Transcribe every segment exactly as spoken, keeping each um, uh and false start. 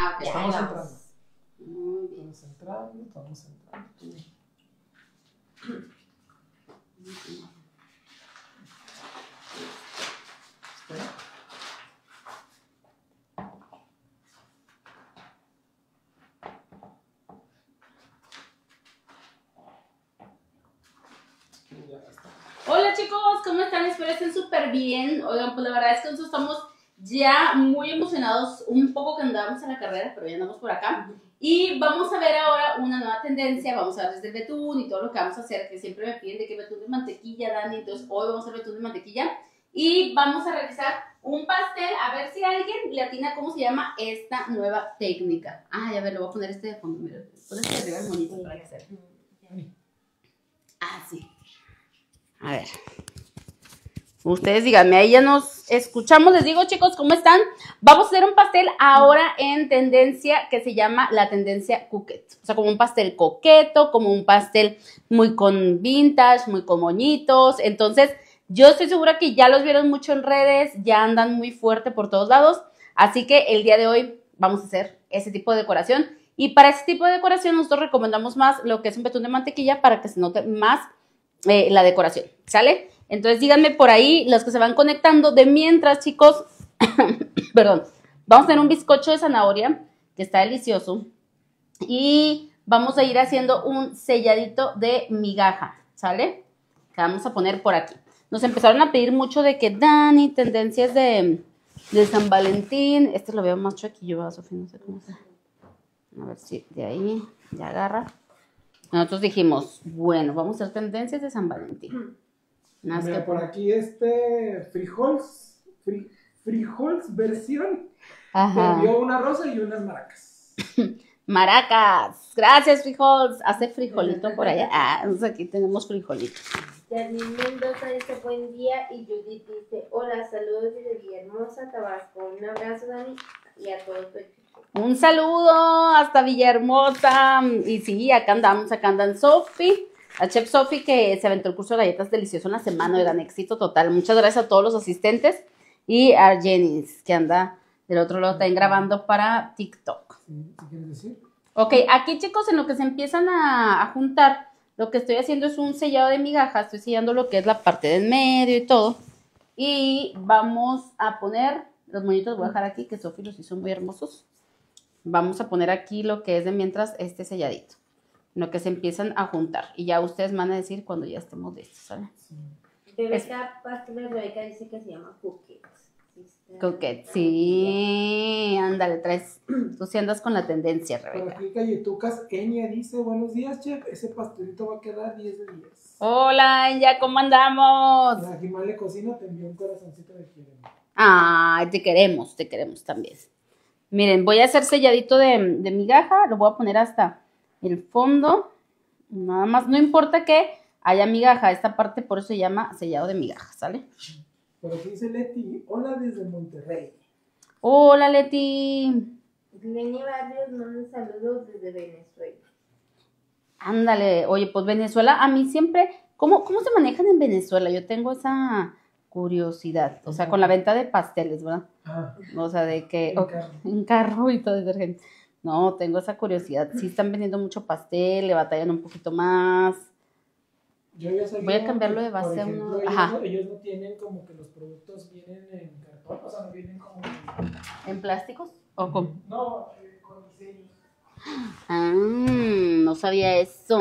Ah, okay, estamos entrando. Muy bien. Estamos entrando, estamos entrando. Espera. Hola chicos, ¿cómo están? Espero estén súper bien. Oigan, pues la verdad es que nosotros estamos ya muy emocionados, un poco que andábamos a la carrera, pero ya andamos por acá. Y vamos a ver ahora una nueva tendencia, vamos a ver desde el betún y todo lo que vamos a hacer, que siempre me piden de que betún de mantequilla, Dani, entonces hoy vamos a hacer betún de mantequilla. Y vamos a realizar un pastel, a ver si alguien le atina cómo se llama esta nueva técnica. Ay, a ver, le voy a poner este de fondo, mira, pon este arriba el monito para que sea. Así. A ver, ustedes díganme, ahí ya nos escuchamos. Les digo, chicos, ¿cómo están? Vamos a hacer un pastel ahora en tendencia que se llama la tendencia Coquette. O sea, como un pastel coqueto, como un pastel muy con vintage, muy con moñitos. Entonces, yo estoy segura que ya los vieron mucho en redes, ya andan muy fuerte por todos lados. Así que el día de hoy vamos a hacer ese tipo de decoración. Y para ese tipo de decoración nosotros recomendamos más lo que es un betún de mantequilla para que se note más Eh, la decoración, ¿sale? Entonces díganme por ahí, los que se van conectando. De mientras, chicos, perdón, vamos a hacer un bizcocho de zanahoria, que está delicioso, y vamos a ir haciendo un selladito de migaja, ¿sale? Que vamos a poner por aquí. Nos empezaron a pedir mucho de que Dani, tendencias de, de San Valentín. Este lo veo más chuequillo, ¿verdad, Sofía? No sé cómo está. A ver si de ahí ya agarra. Nosotros dijimos, bueno, vamos a hacer tendencias de San Valentín. Más Mira, que... por aquí este frijoles, fri, frijoles versión, envió una rosa y unas maracas. Maracas, gracias frijoles, hace frijolito por allá. Ah, aquí tenemos frijolito. Yasmín Mendoza dice buen día y Judith dice hola, saludos desde Villahermosa, Tabasco. Un abrazo Dani y a todos tu equipo. Un saludo hasta Villahermosa. Y sí, acá andamos, acá andan Sofi, la chef Sofi, que se aventó el curso de galletas delicioso en la semana, oigan, éxito total. Muchas gracias a todos los asistentes y a Jenny, que anda del otro lado también grabando para TikTok. ¿Qué quieres decir? Ok, aquí chicos, en lo que se empiezan a, a juntar, lo que estoy haciendo es un sellado de migajas, estoy sellando lo que es la parte del medio y todo. Y vamos a poner, los moñitos voy a dejar aquí, que Sofi los hizo muy hermosos. Vamos a poner aquí lo que es de mientras este selladito, lo que se empiezan a juntar. Y ya ustedes van a decir cuando ya estemos listos, ¿saben? Sí. Rebeca, pastel Rebeca dice que se llama Coquette. Coquette, sí. Ándale, traes. Tú sí andas con la tendencia, Rebeca. Por aquí Galletucas, Enya dice, buenos días, chef. Ese pastelito va a quedar diez de diez. Hola, Enya, ¿cómo andamos? La Jimale Cocina te envió un corazoncito de quieren. Ay, te queremos, te queremos también. Miren, voy a hacer selladito de, de migaja, lo voy a poner hasta el fondo, nada más, no importa que haya migaja, esta parte por eso se llama sellado de migaja, ¿sale? Por aquí dice Leti, hola desde Monterrey. Hola Leti. Lenny Barrios manda saludos desde Venezuela. Ándale, oye, pues Venezuela, a mí siempre, ¿cómo, cómo se manejan en Venezuela? Yo tengo esa curiosidad, o sea, con la venta de pasteles, ¿verdad? Ah, o sea, de que en, okay, carro. en carro y todo detergente. No, tengo esa curiosidad. Sí están vendiendo mucho pastel, le batallan un poquito más. Yo ya sabía, voy a cambiarlo de base ejemplo, a uno. Ellos, ajá. No, ellos no tienen como que los productos vienen en cartón, o sea, no vienen como en, ¿en plásticos o con? No, eh, con diseño. Ah, no sabía eso.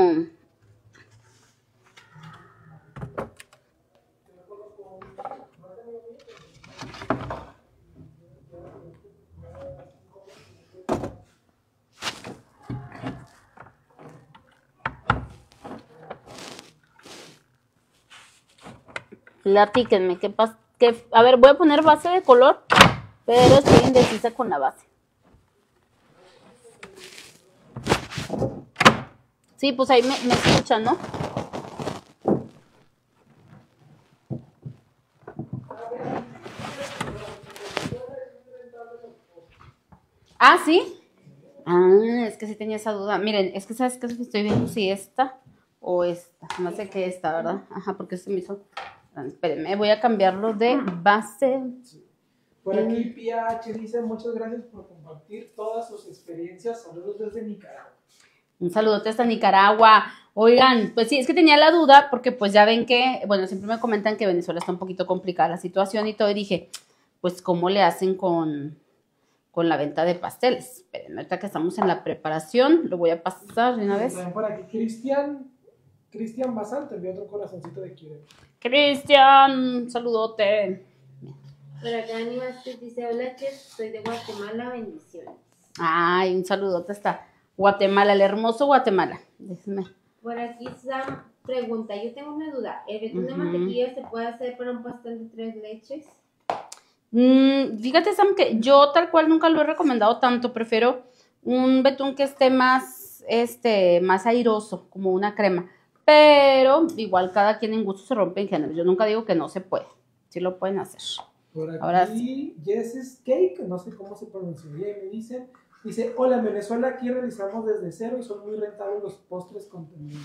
Platíquenme, ¿qué pasa? A ver, voy a poner base de color, pero estoy indecisa con la base. Sí, pues ahí me, me escuchan, ¿no? Ah, ¿sí? Ah, es que sí tenía esa duda. Miren, es que sabes que estoy viendo si esta o esta. No sé qué esta, ¿verdad? Ajá, porque se me hizo... Espérenme, voy a cambiarlo de base. Sí. Por aquí P H dice, muchas gracias por compartir. compartir todas sus experiencias. Saludos desde Nicaragua. Un saludote hasta Nicaragua. Oigan, pues sí, es que tenía la duda porque pues ya ven que, bueno, siempre me comentan que Venezuela está un poquito complicada la situación y todo, y dije, pues ¿cómo le hacen con, con la venta de pasteles? Esperen, ahorita que estamos en la preparación, lo voy a pasar de una vez. Por aquí, Cristian, Cristian Bazán, te envió otro corazoncito de quiere. Cristian, saludote. Por acá Aníbal te dice, hola chef, soy de Guatemala, bendiciones. Ay, un saludote hasta Guatemala, el hermoso Guatemala. Déjenme. Por aquí Sam pregunta, yo tengo una duda, ¿el betún uh-huh. de mantequilla se puede hacer para un pastel de tres leches? Mm, fíjate Sam, que yo tal cual nunca lo he recomendado tanto, prefiero un betún que esté más, este, más airoso, como una crema, pero igual cada quien en gusto se rompe en género, yo nunca digo que no se puede, sí lo pueden hacer. Por aquí, ahora sí. Jess's Cake, no sé cómo se pronuncia, y me dicen... Dice, hola, en Venezuela aquí realizamos desde cero y son muy rentables los postres con tendencia.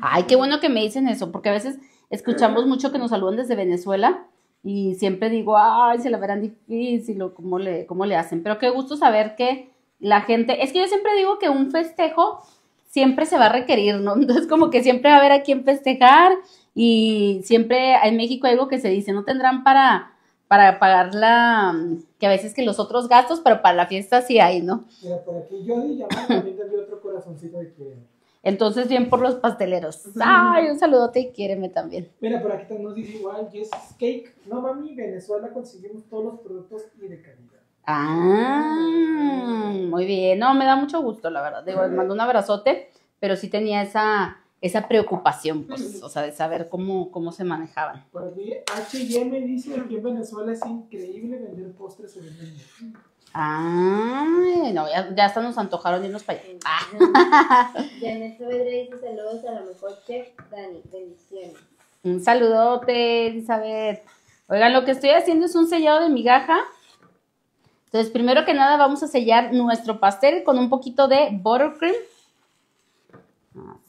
Ay, qué bueno que me dicen eso, porque a veces escuchamos mucho que nos saludan desde Venezuela y siempre digo, ay, se la verán difícil o cómo le, cómo le hacen. Pero qué gusto saber que la gente, es que yo siempre digo que un festejo siempre se va a requerir, ¿no? Entonces como que siempre va a haber a quién festejar y siempre en México hay algo que se dice, no tendrán para... para pagar la, que a veces que los otros gastos, pero para la fiesta sí hay, ¿no? Mira, por aquí yo y Yamar también te envío otro corazoncito de quiéreme. Entonces, bien por los pasteleros. Ay, un saludote y quiéreme también. Mira, por aquí nos dice igual, Yes Cake. No, mami, Venezuela conseguimos todos los productos y de calidad. Ah, muy bien. No, me da mucho gusto, la verdad. Digo, les mando un abrazote, pero sí tenía esa... esa preocupación, pues, o sea, de saber cómo, cómo se manejaban. Por aquí, H y M dice que en Venezuela es increíble vender postres en el mundo. Ay, no, ya, ya hasta nos antojaron irnos para allá. Ah. Janet Saavedra dice saludos a la mejor chef, Dani, bendiciones. Un saludote, Elizabeth. Oigan, lo que estoy haciendo es un sellado de migaja. Entonces, primero que nada, vamos a sellar nuestro pastel con un poquito de buttercream.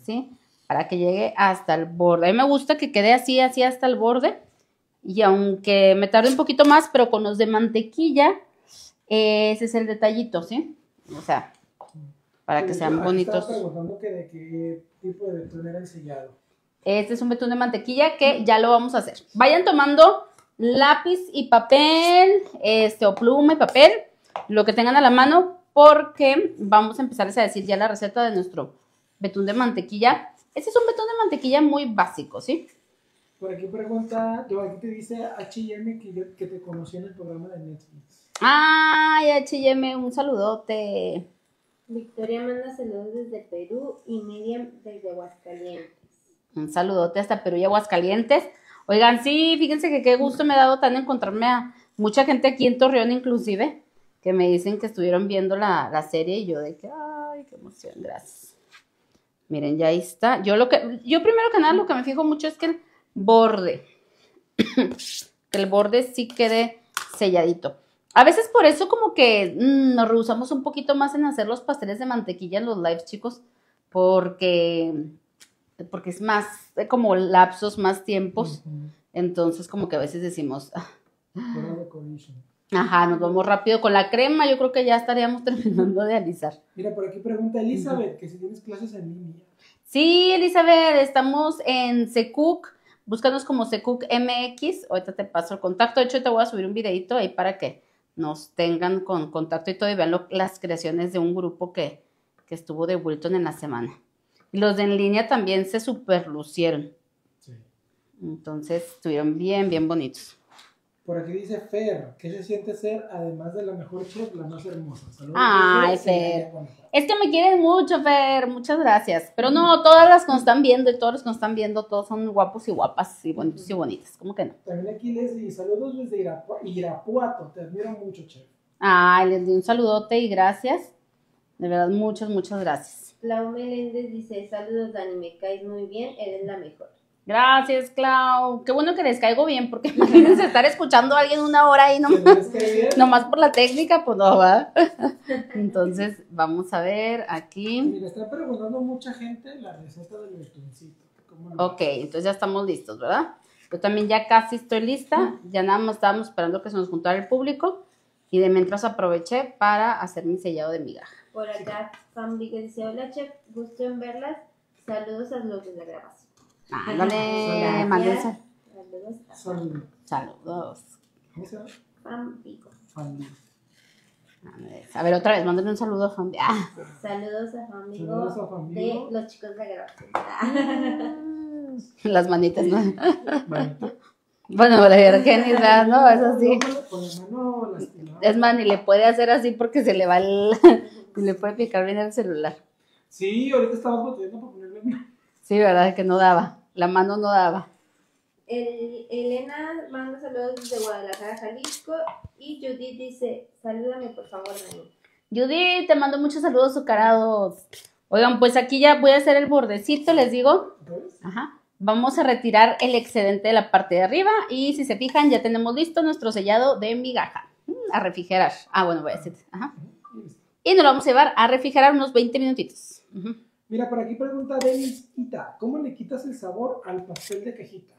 Así. Para que llegue hasta el borde. A mí me gusta que quede así, así hasta el borde. Y aunque me tarde un poquito más, pero con los de mantequilla, ese es el detallito, ¿sí? O sea, para que sean bonitos. Estaba preguntando que de qué tipo de betún era el sellado. Este es un betún de mantequilla que ya lo vamos a hacer. Vayan tomando lápiz y papel, este, o pluma y papel, lo que tengan a la mano, porque vamos a empezarles a decir ya la receta de nuestro betún de mantequilla. Este es un betún de mantequilla muy básico, ¿sí? Por aquí pregunta, yo aquí te dice H y M que, yo, que te conocí en el programa de Netflix. ¡Ay, H y M, un saludote! Victoria manda saludos desde Perú y Miriam desde Aguascalientes. Un saludote hasta Perú y Aguascalientes. Oigan, sí, fíjense que qué gusto me ha dado tan encontrarme a mucha gente aquí en Torreón, inclusive, que me dicen que estuvieron viendo la, la serie y yo de que, ¡ay, qué emoción! Gracias. Miren, ya ahí está. Yo lo que, yo primero que nada lo que me fijo mucho es que el borde, que el borde sí quede selladito. A veces por eso como que mmm, nos rehusamos un poquito más en hacer los pasteles de mantequilla en los lives, chicos, porque, porque es más como lapsos, más tiempos. Uh-huh. Entonces como que a veces decimos... Ajá, nos vamos rápido con la crema. Yo creo que ya estaríamos terminando de alisar. Mira, por aquí pregunta Elizabeth, uh-huh. que si tienes clases en línea. Sí, Elizabeth, estamos en Secuc. Búscanos como Secuc M X. Ahorita te paso el contacto. De hecho, te voy a subir un videito ahí para que nos tengan con contacto y todo. Y vean lo, las creaciones de un grupo que, que estuvo de Wilton en la semana. Y los de en línea también se superlucieron. Sí. Entonces, estuvieron bien, bien bonitos. Por aquí dice Fer, ¿qué se siente ser, además de la mejor chef, la más hermosa? Saludos. Ay, Fer, es que me quieren mucho, Fer, muchas gracias. Pero no, todas las que nos están viendo y todos los que nos están viendo, todos son guapos y guapas y bonitos y bonitas, ¿cómo que no? También aquí Leslie, saludos desde Irapu Irapuato, te admiro mucho, chef. Ay, les di un saludote y gracias, de verdad, muchas, muchas gracias. Clau Meléndez dice, saludos Dani, me caes muy bien, eres la mejor. Gracias, Clau. Qué bueno que les caigo bien, porque imagínense estar escuchando a alguien una hora ahí nomás, nomás por la técnica, pues no, ¿verdad? Entonces, vamos a ver aquí. Mira, está preguntando mucha gente la receta del betuncito. Ok, entonces ya estamos listos, ¿verdad? Yo también ya casi estoy lista, ya nada más estábamos esperando que se nos juntara el público Y de mientras aproveché para hacer mi sellado de migaja. Por acá, Family que dice, hola chef, gusto en verlas. Saludos a los de la grabación. Ándale, manden saludos. Saludos. Saludos. Fambico. A ver, otra vez, mándale un saludo a Fambico. Ah. Saludos a Fambico de los chicos de la grabación. Ah. Las manitas, ¿no? Manita. Bueno, la virginidad, ¿no? Es así. Es más, ni le puede hacer así porque se le va el... le puede picar bien el celular. Sí, ahorita estamos botellando para ponerle bien. Sí, verdad, que no daba. La mano no daba. El, Elena manda saludos desde Guadalajara, Jalisco. Y Judith dice, salúdame por favor, Dani. Judith, te mando muchos saludos, azucarados. Oigan, pues aquí ya voy a hacer el bordecito, les digo. Ajá. Vamos a retirar el excedente de la parte de arriba y si se fijan ya tenemos listo nuestro sellado de migaja. A refrigerar. Ah, bueno, voy a decir. Ajá. Y nos lo vamos a llevar a refrigerar unos veinte minutitos. Uh-huh. Mira, por aquí pregunta Denisita, ¿cómo le quitas el sabor al pastel de cajita?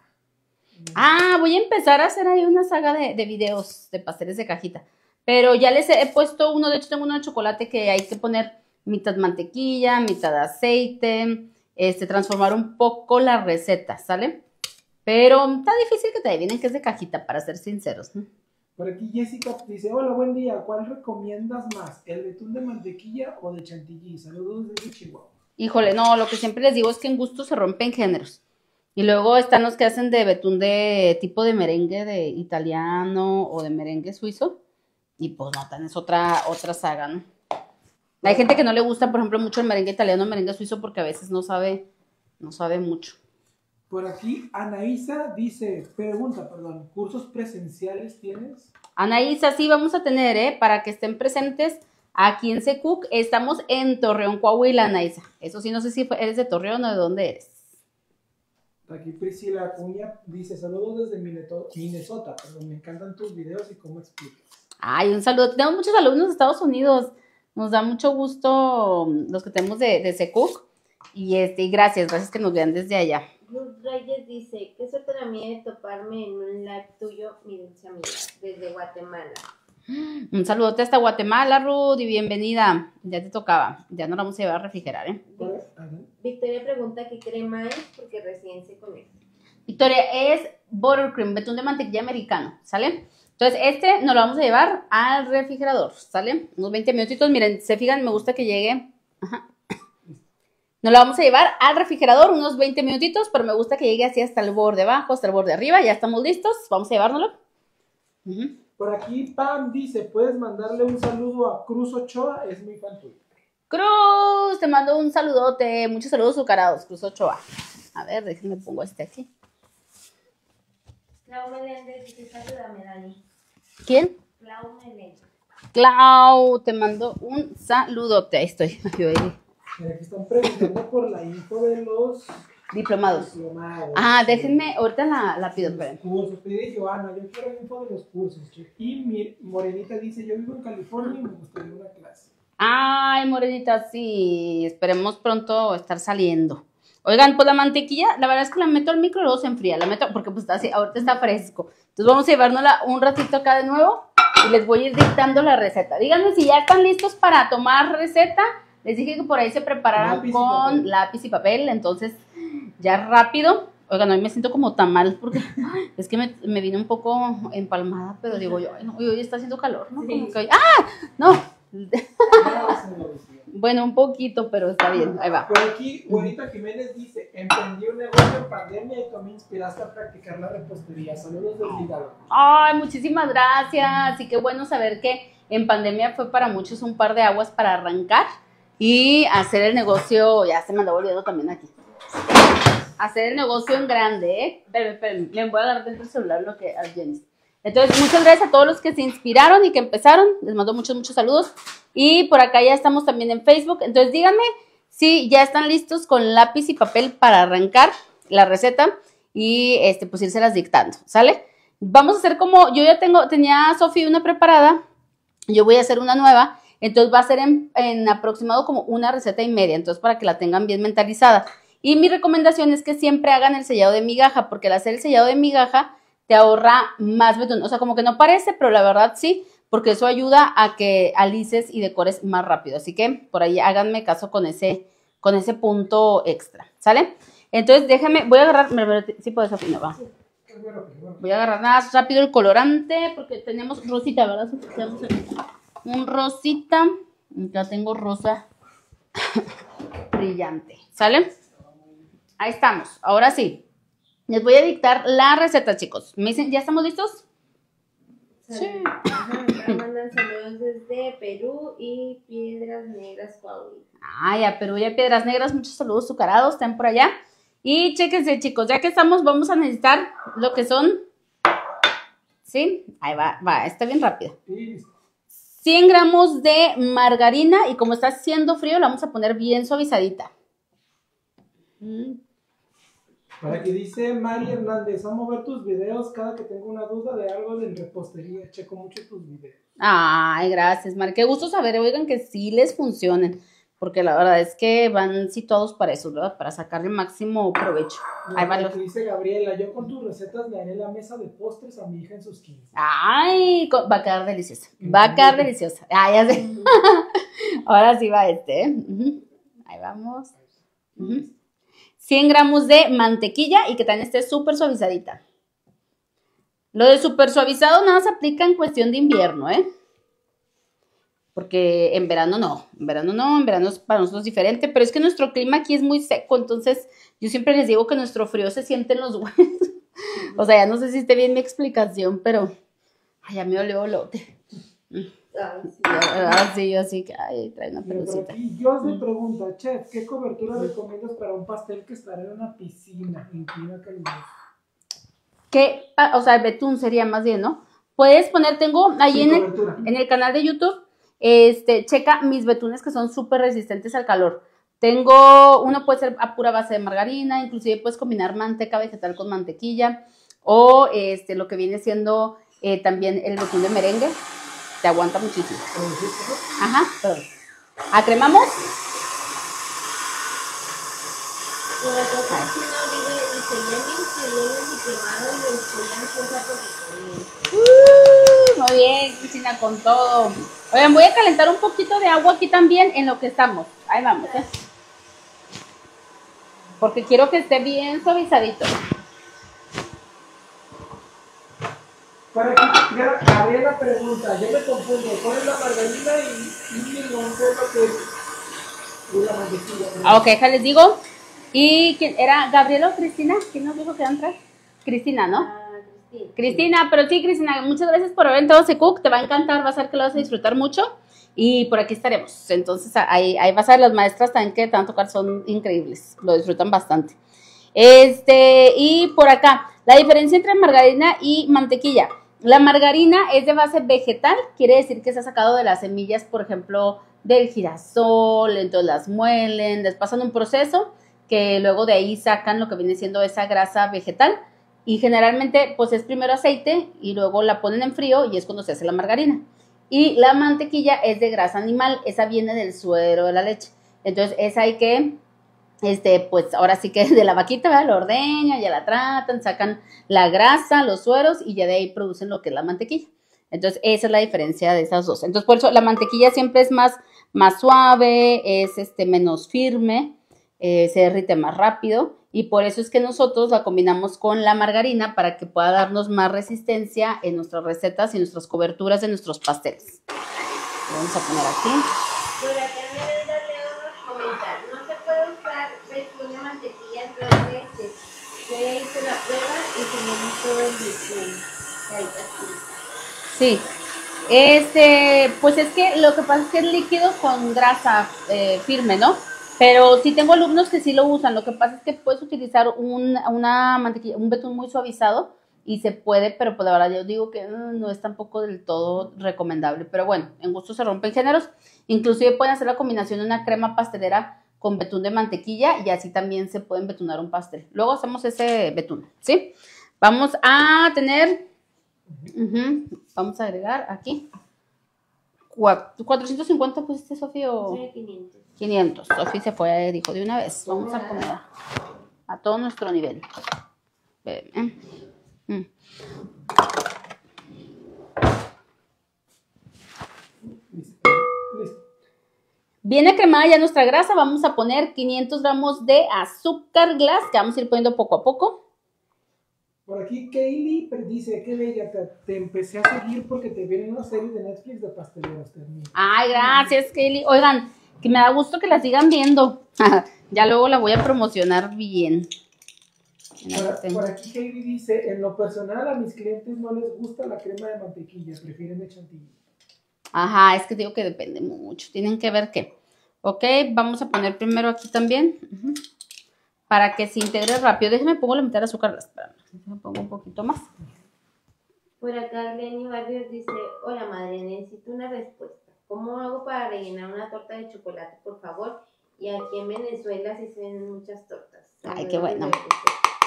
Ah, voy a empezar a hacer ahí una saga de, de videos de pasteles de cajita. Pero ya les he puesto uno, de hecho tengo uno de chocolate que hay que poner mitad mantequilla, mitad aceite... Este, transformar un poco la receta, ¿sale? Pero está difícil que te adivinen que es de cajita, para ser sinceros. ¿Eh? Por aquí Jessica dice, hola, buen día, ¿cuál recomiendas más? ¿El betún de mantequilla o de chantilly? Saludos desde Chihuahua. Híjole, no, lo que siempre les digo es que en gusto se rompen géneros. Y luego están los que hacen de betún de tipo de merengue de italiano o de merengue suizo. Y pues no, es otra, otra saga, ¿no? Hay gente que no le gusta, por ejemplo, mucho el merengue italiano o merengue suizo porque a veces no sabe, no sabe mucho. Por aquí, Anaísa dice, pregunta, perdón, ¿cursos presenciales tienes? Anaísa, sí, vamos a tener, ¿eh? Para que estén presentes aquí en Secuc. Estamos en Torreón, Coahuila, Anaísa. Eso sí, no sé si eres de Torreón o de dónde eres. Aquí Priscila Acuña dice, saludos desde Minnesota, perdón, me encantan tus videos y cómo explicas. Ay, un saludo. Tenemos muchos alumnos de Estados Unidos. Nos da mucho gusto los que tenemos de, de Secuc. Y este, y gracias, gracias que nos vean desde allá. Ruth Reyes dice, qué suerte la mía de toparme en un live tuyo, mi dulce amiga, desde Guatemala. Un saludote hasta Guatemala, Ruth, y bienvenida. Ya te tocaba, ya nos la vamos a llevar a refrigerar, ¿eh? Victoria pregunta qué crema es, porque recién se conecta. Victoria, es buttercream, betún de mantequilla americano, ¿sale? Entonces, este nos lo vamos a llevar al refrigerador, ¿sale? Unos veinte minutitos, miren, se fijan, me gusta que llegue. Ajá. Nos lo vamos a llevar al refrigerador unos veinte minutitos, pero me gusta que llegue así hasta el borde abajo, hasta el borde arriba. Ya estamos listos, vamos a llevárnoslo. Uh-huh. Por aquí, Pam dice, ¿puedes mandarle un saludo a Cruz Ochoa? Es mi fan tuyo. Cruz, te mando un saludote, muchos saludos azucarados, Cruz Ochoa. A ver, déjenme pongo este aquí. Clau Meléndez dice, salúdame, Dani. ¿Quién? Clau Meléndez. Clau, te mando un saludote. Ahí estoy. Mira, aquí están preguntando por la info de los diplomados. diplomados. Ah, déjenme, ahorita la, la pido. Los cursos, pide Joana, yo quiero la info de los cursos. Y mi Morenita dice, yo vivo en California y me gustaría una clase. Ay, Morenita, sí, esperemos pronto estar saliendo. Oigan, pues la mantequilla, la verdad es que la meto al micro y luego se enfría. La meto porque pues así, ahorita está fresco. Entonces vamos a llevárnosla un ratito acá de nuevo y les voy a ir dictando la receta. Díganme si ya están listos para tomar receta. Les dije que por ahí se prepararan con lápiz y papel, entonces ya rápido. Oigan, hoy me siento como tamal porque es que me, me vine un poco empalmada, pero digo yo, no, hoy está haciendo calor, ¿no? Como que hoy, ¡ah! ¡No! Bueno, un poquito, pero está bien, ahí va. Por aquí, Juanita Jiménez dice, emprendí un negocio en pandemia y tú me inspiraste a practicar la repostería. Saludos del Hidalgo. Ay, muchísimas gracias. Y qué bueno saber que en pandemia fue para muchos un par de aguas para arrancar y hacer el negocio. Ya se me andaba olvidando también aquí. Hacer el negocio en grande, ¿eh? Pero, pero, le voy a agarrar dentro del celular lo que a Jenny. Entonces, muchas gracias a todos los que se inspiraron y que empezaron. Les mando muchos, muchos saludos. Y por acá ya estamos también en Facebook. Entonces, díganme si ya están listos con lápiz y papel para arrancar la receta y este, pues irselas dictando, ¿sale? Vamos a hacer como, yo ya tengo, tenía a Sofi una preparada, yo voy a hacer una nueva. Entonces, va a ser en, en aproximado como una receta y media. Entonces, para que la tengan bien mentalizada. Y mi recomendación es que siempre hagan el sellado de migaja, porque al hacer el sellado de migaja, te ahorra más betún, o sea, como que no parece, pero la verdad sí, porque eso ayuda a que alices y decores más rápido. Así que por ahí háganme caso con ese, con ese punto extra, ¿sale? Entonces déjame, voy a agarrar, me, me, sí puedes opinar, va. Voy a agarrar más rápido el colorante porque tenemos rosita, ¿verdad? Un rosita, acá tengo rosa brillante, ¿sale? Ahí estamos, ahora sí. Les voy a dictar la receta, chicos. ¿Me dicen, ya estamos listos? Sí. Ajá, mandan saludos desde Perú y Piedras Negras, Paulina. Ay, a Perú y a Piedras Negras, muchos saludos azucarados, están por allá. Y chéquense, chicos, ya que estamos, vamos a necesitar lo que son, ¿sí? Ahí va, va, está bien rápido. cien gramos de margarina y como está haciendo frío, la vamos a poner bien suavizadita. Mm. Para que dice Mari Hernández, amo ver tus videos cada que tengo una duda de algo de repostería, checo mucho tus videos. Ay, gracias Mari, qué gusto saber, oigan que sí les funcionen, porque la verdad es que van situados para eso, ¿verdad? Para sacarle máximo provecho. Ay, vale. Dice Gabriela, yo con tus recetas le haré la mesa de postres a mi hija en sus quince. Ay, va a quedar deliciosa, va a quedar deliciosa. Ah, ya sé. Ahora sí va este, ¿eh? Uh -huh. Ahí vamos. Uh -huh. cien gramos de mantequilla y que también esté súper suavizadita. Lo de súper suavizado nada se aplica en cuestión de invierno, ¿eh? Porque en verano no, en verano no, en verano es para nosotros diferente, pero es que nuestro clima aquí es muy seco, entonces yo siempre les digo que nuestro frío se siente en los huesos. O sea, ya no sé si esté bien mi explicación, pero ay, ya me oleo lote. Ah, sí, así que, ay, trae una pelucita. Y yo te pregunto, chef, ¿qué cobertura recomiendas para un pastel que estará en una piscina en clima caluroso? ¿Qué? O sea, el betún sería más bien, ¿no? Puedes poner, tengo ahí en el, en el canal de YouTube, este, checa mis betunes que son súper resistentes al calor. Tengo, uno puede ser a pura base de margarina, inclusive puedes combinar manteca vegetal con mantequilla, o este, lo que viene siendo eh, también el betún de merengue. Te aguanta muchísimo. Ajá, perdón. ¿Acremamos? Uh, muy bien, cocina con todo. Oigan, voy a calentar un poquito de agua aquí también en lo que estamos. Ahí vamos, ¿eh? Porque quiero que esté bien suavizadito. Para que quiera, Gabriela pregunta, yo me confundo, ¿cuál es la margarina y, y el limón que es la mantequilla? Ah, ok, ya les digo. ¿Y quién era? ¿Gabriela o Cristina? ¿Quién nos dijo que iban atrás? Cristina, ¿no? Ah, Cristina. Cristina, pero sí, Cristina, muchas gracias por haber entrado a Secuc, te va a encantar, vas a ver que lo vas a disfrutar mucho y por aquí estaremos. Entonces, ahí, ahí vas a ver las maestras también que te van a tocar, son increíbles, lo disfrutan bastante. Este, y por acá, la diferencia entre margarina y mantequilla. La margarina es de base vegetal, quiere decir que se ha sacado de las semillas, por ejemplo, del girasol, entonces las muelen, les pasan un proceso que luego de ahí sacan lo que viene siendo esa grasa vegetal y generalmente pues es primero aceite y luego la ponen en frío y es cuando se hace la margarina. Y la mantequilla es de grasa animal, esa viene del suero de la leche, entonces esa hay que... Este, pues ahora sí que de la vaquita, ¿verdad? La ordeña, ya la tratan, sacan la grasa, los sueros y ya de ahí producen lo que es la mantequilla. Entonces esa es la diferencia de esas dos. Entonces por eso la mantequilla siempre es más, más suave, es este, menos firme, eh, se derrite más rápido y por eso es que nosotros la combinamos con la margarina para que pueda darnos más resistencia en nuestras recetas y nuestras coberturas de nuestros pasteles. Lo vamos a poner aquí. Sí, este, pues es que lo que pasa es que es líquido con grasa eh, firme, ¿no? Pero sí tengo alumnos que sí lo usan, lo que pasa es que puedes utilizar un, una mantequilla, un betún muy suavizado y se puede, pero pues la verdad yo digo que mm, no es tampoco del todo recomendable, pero bueno, en gusto se rompen géneros, inclusive pueden hacer la combinación de una crema pastelera con betún de mantequilla y así también se pueden betunar un pastel. Luego hacemos ese betún, ¿sí? Vamos a tener, uh-huh, vamos a agregar aquí, cuatrocientos cincuenta pusiste, Sofía, o quinientos. quinientos, Sofía se fue, dijo de una vez, vamos a poner a, a todo nuestro nivel. Viene cremada ya nuestra grasa, vamos a poner quinientos gramos de azúcar glass, que vamos a ir poniendo poco a poco. Por aquí Kaylee dice, qué bella, te, te empecé a seguir porque te vienen una serie de Netflix de pasteleros también. Ay, gracias Kaylee. Oigan, que me da gusto que la sigan viendo. Ya luego la voy a promocionar bien. Por, por aquí Kaylee dice, en lo personal a mis clientes no les gusta la crema de mantequilla, prefieren de chantilly. Ajá, es que digo que depende mucho, tienen que ver qué. Ok, vamos a poner primero aquí también, uh-huh, para que se integre rápido. Déjenme pongo la mitad de azúcar, espérame, déjenme pongo un poquito más. Por acá Lenny Barrios dice, hola madre, necesito una respuesta. ¿Cómo hago para rellenar una torta de chocolate, por favor? Y aquí en Venezuela sí se ven muchas tortas. Saludos. Ay, qué bueno.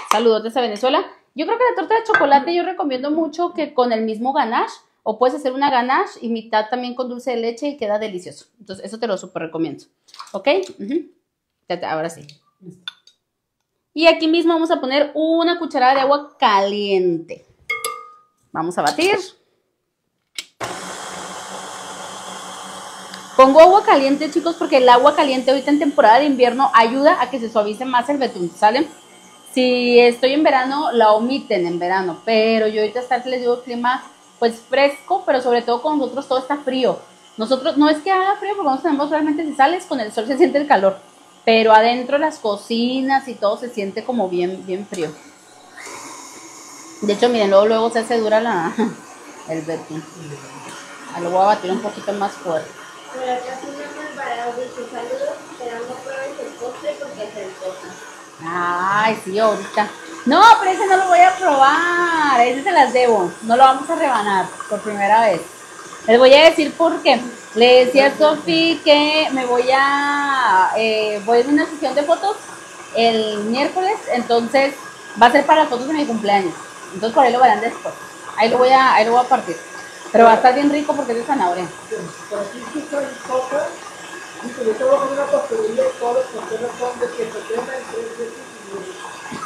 Saludos desde Venezuela. Yo creo que la torta de chocolate yo recomiendo mucho que con el mismo ganache, o puedes hacer una ganache y mitad también con dulce de leche y queda delicioso. Entonces, eso te lo súper recomiendo. ¿Ok? Uh-huh. Ahora sí. Y aquí mismo vamos a poner una cucharada de agua caliente. Vamos a batir. Pongo agua caliente, chicos, porque el agua caliente ahorita en temporada de invierno ayuda a que se suavice más el betún, ¿sale? Si estoy en verano, la omiten en verano, pero yo ahorita hasta les digo clima... pues fresco, pero sobre todo con nosotros todo está frío. Nosotros, no es que haga frío, porque nosotros tenemos realmente, si sales con el sol se siente el calor, pero adentro las cocinas y todo se siente como bien, bien frío. De hecho, miren, luego, luego se hace dura la, el betún. Lo voy a batir un poquito más fuerte. Por acá sí me han preparado, dice, saludos, pero no pruebes el postre porque es el postre. Ay, sí, ahorita. No, pero ese no lo voy a probar, ese se las debo, no lo vamos a rebanar por primera vez. Les voy a decir por qué. Le decía a Sofi que me voy a, eh, voy a ir a una sesión de fotos el miércoles, entonces va a ser para fotos de mi cumpleaños, entonces por ahí lo verán después, ahí lo voy a, ahí lo voy a partir, pero va a estar bien rico porque es de zanahoria. Por aquí sí está en coca, dice, yo te voy a poner una pastelería y todos los costeros son de que se quema en tres veces.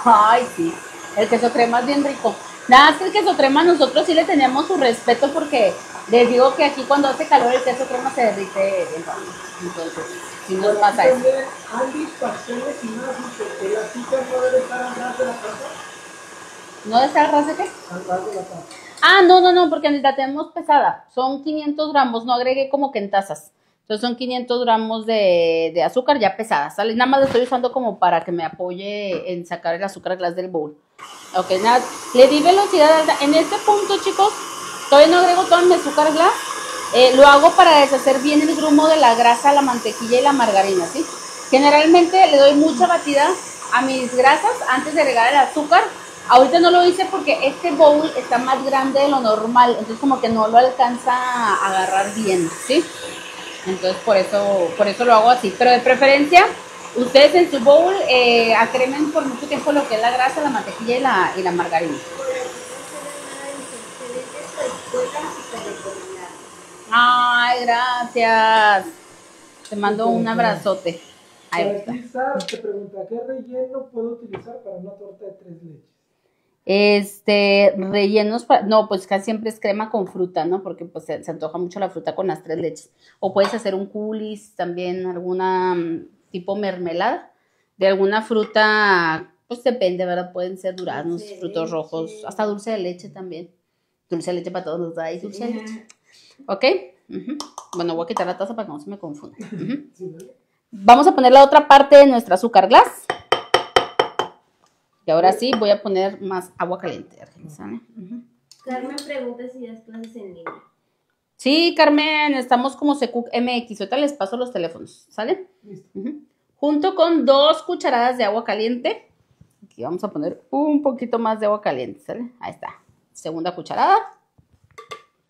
Ay, sí, el queso crema es bien rico. Nada más que el queso crema nosotros sí le tenemos su respeto porque les digo que aquí cuando hace calor el queso crema se derrite bien rápido. Entonces, si nos pasa eso. ¿No debe estar al ras de qué? Ah, no, no, no, porque la tenemos pesada. Son quinientos gramos, no agregué como que en tazas. Entonces son quinientos gramos de, de azúcar ya pesada, ¿sale? Nada más lo estoy usando como para que me apoye en sacar el azúcar glass del bowl. Ok, nada, le di velocidad alta. En este punto, chicos, todavía no agrego todo mi azúcar glass. Eh, lo hago para deshacer bien el grumo de la grasa, la mantequilla y la margarina, ¿sí? Generalmente le doy mucha batida a mis grasas antes de agregar el azúcar. Ahorita no lo hice porque este bowl está más grande de lo normal, entonces como que no lo alcanza a agarrar bien, ¿sí? Entonces por eso, por eso lo hago así, pero de preferencia ustedes en su bowl eh, acremen por mucho tiempo lo que es la grasa, la mantequilla y la, y la margarina. Ay, gracias. Te mando un abrazote. Ahí está. Te pregunta, ¿qué relleno puedo utilizar para una torta de tres leches? Este, rellenos, no, pues casi siempre es crema con fruta, ¿no? Porque pues se, se antoja mucho la fruta con las tres leches. O puedes hacer un coulis, también alguna tipo mermelada de alguna fruta, pues depende, ¿verdad? Pueden ser duraznos, frutos rojos, hasta dulce de leche también. Dulce de leche para todos los días, dulce de leche. ¿Ok? Uh-huh. Bueno, voy a quitar la taza para que no se me confunda. Uh-huh. Vamos a poner la otra parte de nuestra azúcar glass. Y ahora sí voy a poner más agua caliente. Uh-huh. Carmen pregunta si das clases en línea. Sí, Carmen, estamos como Secuc M X. Ahorita les paso los teléfonos, ¿sale? Listo. Uh-huh. Junto con dos cucharadas de agua caliente. Aquí vamos a poner un poquito más de agua caliente, ¿sale? Ahí está. Segunda cucharada.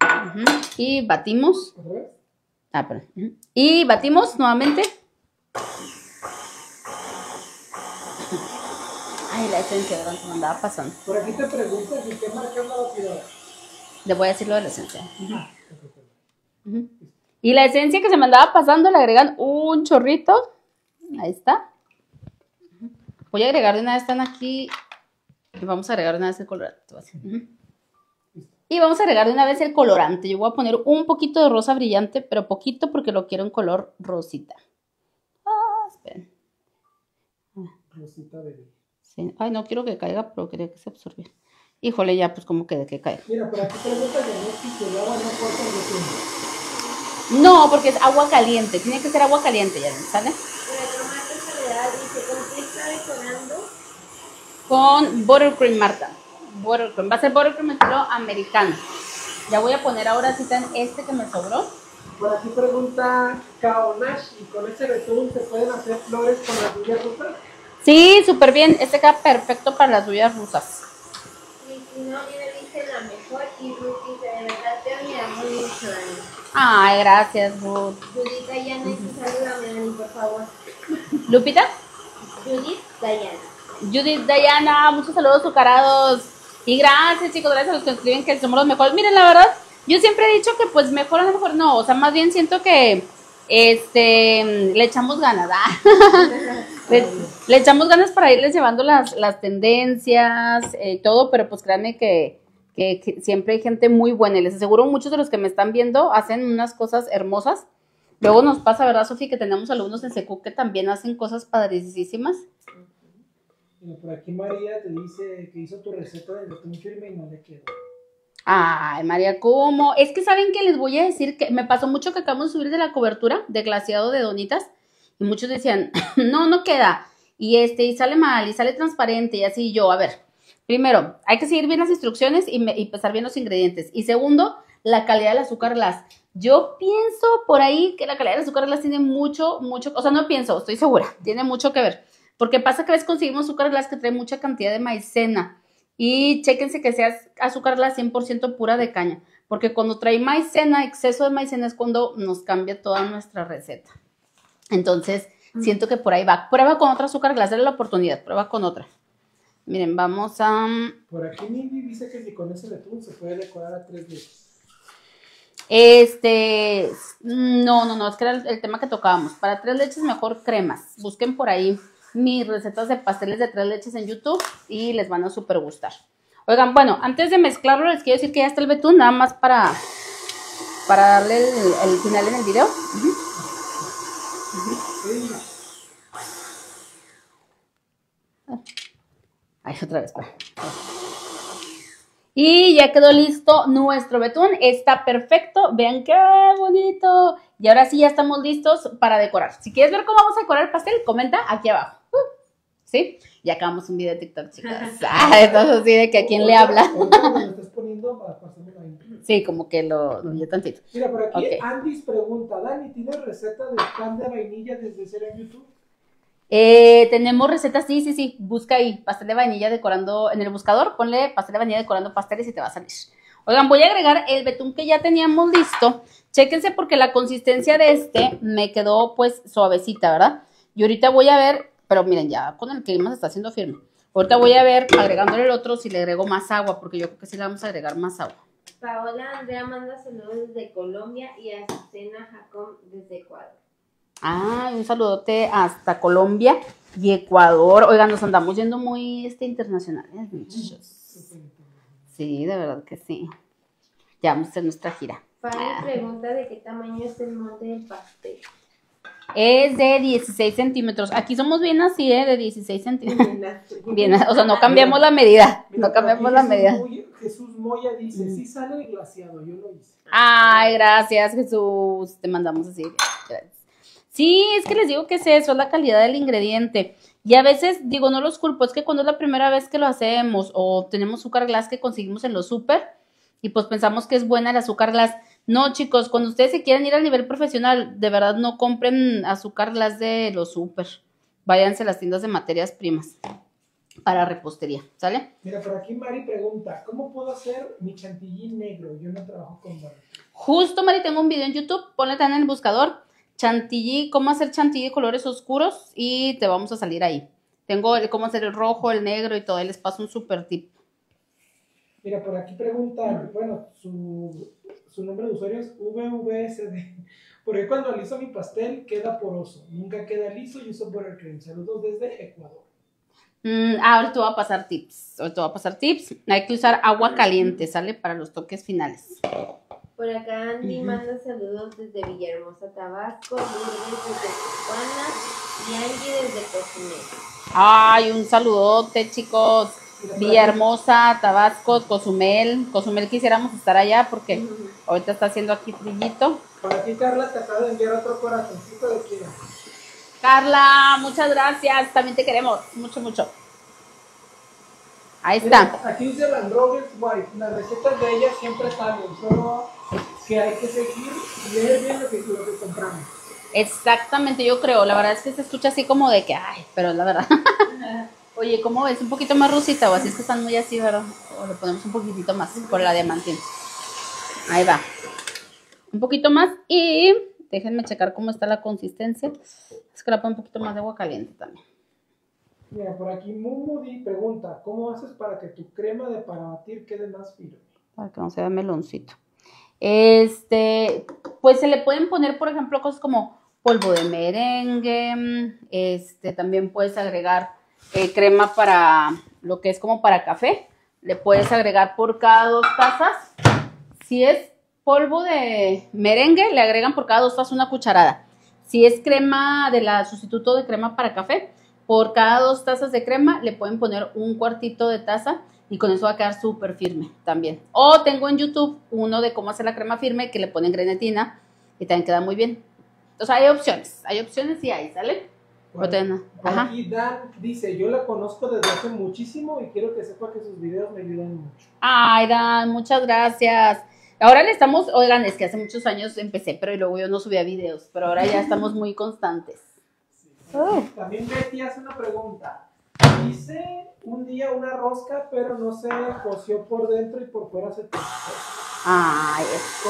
Uh-huh. Y batimos. Uh-huh. Ah, perdón. Uh-huh. Y batimos nuevamente. Ay, la esencia, ¿verdad? Se me andaba pasando. Por aquí te pregunto si te marcas la batidora. Le voy a decir lo de la esencia. Ah, uh-huh. Uh-huh. Y la esencia que se me andaba pasando, le agregan un chorrito. Ahí está. Uh-huh. Voy a agregar de una vez, están aquí. Y vamos a agregar de una vez el colorante. Uh-huh. Y vamos a agregar de una vez el colorante. Yo voy a poner un poquito de rosa brillante, pero poquito porque lo quiero en color rosita. Ven. Rosita de... Sí. Ay, no quiero que caiga, pero quería que se absorbiera. Híjole, ya, pues como que de que caiga. Mira, para que te gusta que no titulaba, no corta el relleno. No, porque es agua caliente. Tiene que ser agua caliente, ya, ¿sale? Pero Marta Soledad dice, ¿con qué está decorando? Con buttercream, Marta. Buttercream. Va a ser buttercream estilo americano. Ya voy a poner ahora, si tan este que me sobró. Por aquí pregunta Kaonashi, ¿y con ese betún se pueden hacer flores con las suyas rusas? Sí, súper bien. Este queda perfecto para las suyas rusas. Y si no, mira, dice la mejor. Y Ruth dice, de verdad te admiramos mucho, Dani. Ay, gracias, Ruth. Judith Dayana dice, salúdame, Dani, por favor. ¿Lupita? Judith Dayana. Judith Dayana, muchos saludos, azucarados. Y gracias, chicos, gracias a los que nos escriben que somos los mejores. Miren, la verdad, yo siempre he dicho que pues mejor a lo mejor no, o sea, más bien siento que este le echamos ganas, le, le echamos ganas para irles llevando las, las tendencias y eh, todo, pero pues créanme que, que, que siempre hay gente muy buena y les aseguro muchos de los que me están viendo hacen unas cosas hermosas. Luego nos pasa, ¿verdad, Sofi? Que tenemos alumnos en Secuc que también hacen cosas padricísimas. Bueno, por aquí María te dice que hizo tu receta del betún firme y no le quedó. Ay, María, ¿cómo? Es que saben que les voy a decir que me pasó mucho que acabamos de subir de la cobertura de glaseado de donitas y muchos decían, no, no queda, y este, y sale mal, y sale transparente, y así yo, a ver, primero, hay que seguir bien las instrucciones y, me, y pesar bien los ingredientes, y segundo, la calidad del azúcar glass. Yo pienso por ahí que la calidad del azúcar glass tiene mucho, mucho, o sea, no pienso, estoy segura, tiene mucho que ver, porque pasa que a veces conseguimos azúcar glass que trae mucha cantidad de maicena. Y chéquense que sea azúcar la cien por ciento pura de caña, porque cuando trae maicena, exceso de maicena es cuando nos cambia toda nuestra receta. Entonces, mm. siento que por ahí va. Prueba con otra azúcar glass, dale la oportunidad, prueba con otra. Miren, vamos a... Por aquí Mindy dice que si con ese betún se puede decorar a tres veces. Este... No, no, no, es que era el, el tema que tocábamos. Para tres leches mejor cremas. Busquen por ahí mis recetas de pasteles de tres leches en YouTube y les van a súper gustar. Oigan, bueno, antes de mezclarlo les quiero decir que ya está el betún, nada más para para darle el, el final en el video. Uh-huh. Uh-huh. Ay, otra vez. Para. Y ya quedó listo nuestro betún, está perfecto, vean qué bonito. Y ahora sí ya estamos listos para decorar. Si quieres ver cómo vamos a decorar el pastel, comenta aquí abajo. Uh, ¿Sí? Y acabamos un video de TikTok, chicas. Ah, entonces sí, de que a quién le habla. Sí, como que lo doy tantito. Mira, por aquí okay. Andis pregunta, Dani, ¿tienes receta de pan de vainilla desde cero en YouTube? Eh, tenemos recetas, sí, sí, sí. Busca ahí, pastel de vainilla decorando, en el buscador, ponle pastel de vainilla decorando pasteles y te va a salir. Oigan, voy a agregar el betún que ya teníamos listo. Chéquense porque la consistencia de este me quedó pues suavecita, ¿verdad? Y ahorita voy a ver, pero miren, ya con el clima se está haciendo firme. Ahorita voy a ver, agregándole el otro, si le agrego más agua, porque yo creo que sí le vamos a agregar más agua. Paola Andrea manda saludos desde Colombia y a Susana Jacob desde Ecuador. Ah, un saludote hasta Colombia y Ecuador. Oigan, nos andamos yendo muy este, internacionales, muchachos. Sí, de verdad que sí. Ya vamos a hacer nuestra gira. Para ah. pregunta de qué tamaño es el molde del pastel. Es de dieciséis centímetros. Aquí somos bien así, ¿eh? De dieciséis centímetros. Bien, o sea, no cambiamos la medida. Mira, no cambiamos la medida. Moya, Jesús Moya dice, mm. sí sale el glaseado, yo lo hice. Ay, gracias, Jesús. Te mandamos así. Gracias. Sí, es que les digo que es eso, es la calidad del ingrediente. Y a veces, digo, no los culpo, es que cuando es la primera vez que lo hacemos o tenemos azúcar glass que conseguimos en los súper y pues pensamos que es buena el azúcar glass. No, chicos, cuando ustedes se quieran ir al nivel profesional, de verdad no compren azúcar glass de los súper. Váyanse a las tiendas de materias primas para repostería, ¿sale? Mira, por aquí Mari pregunta, ¿cómo puedo hacer mi chantilly negro? Yo no trabajo con barro. Justo, Mari, tengo un video en YouTube, ponle tan en el buscador. Chantilly, cómo hacer chantilly de colores oscuros y te vamos a salir ahí. Tengo el, cómo hacer el rojo, el negro y todo, y les paso un super tip. Mira, por aquí preguntan, bueno, su, su nombre de usuario es V V S D, porque cuando aliso mi pastel queda poroso, nunca queda liso y uso buttercream. Saludos desde Ecuador. Mm, ahora te voy a pasar tips, ahora te voy a pasar tips. Hay que usar agua caliente, ¿sale? Para los toques finales. Por acá Andy uh-huh. manda saludos desde Villahermosa, Tabasco, desde Tijuana, Yangi desde Cozumel. Ay, un saludote, chicos. Villahermosa, Tabasco, Cozumel. Cozumel quisiéramos estar allá porque uh-huh. ahorita está haciendo aquí frillito. Por aquí Carla te acaba de enviar otro corazoncito de quiero. Carla, muchas gracias. También te queremos. Mucho, mucho. Ahí Mira, está. Aquí dice la Android Wife. Las recetas de ella siempre salen. Solo que hay que seguir y leer bien lo que, lo que compramos. Exactamente, yo creo. La verdad es que se escucha así como de que, ay, pero es la verdad. Oye, ¿cómo ves? Un poquito más rusita, o así es que están muy así, ¿verdad? O le ponemos un poquitito más por la diamantina. Ahí va. Un poquito más y déjenme checar cómo está la consistencia. Es que la pongo un poquito más de agua caliente también. Mira, por aquí Mumudi pregunta, ¿cómo haces para que tu crema de para batir quede más firme? Para que no se vea meloncito. Este, pues se le pueden poner, por ejemplo, cosas como polvo de merengue. Este, también puedes agregar... Eh, crema para lo que es como para café, le puedes agregar por cada dos tazas, si es polvo de merengue le agregan por cada dos tazas una cucharada, si es crema de la sustituto de crema para café, por cada dos tazas de crema le pueden poner un cuartito de taza y con eso va a quedar súper firme también. O tengo en YouTube uno de cómo hacer la crema firme que le ponen grenetina y también queda muy bien. Entonces hay opciones, hay opciones y ahí sale. Bueno, Ajá. Aquí Dan dice, yo la conozco desde hace muchísimo y quiero que sepa que sus videos me ayudan mucho. Ay, Dan, muchas gracias. Ahora le estamos, oigan, es que hace muchos años empecé, pero luego yo no subía videos, pero ahora ya estamos muy constantes. Sí, sí. Oh. También Betty hace una pregunta. Hice un día una rosca, pero no se coció por dentro y por fuera se coció. Ay,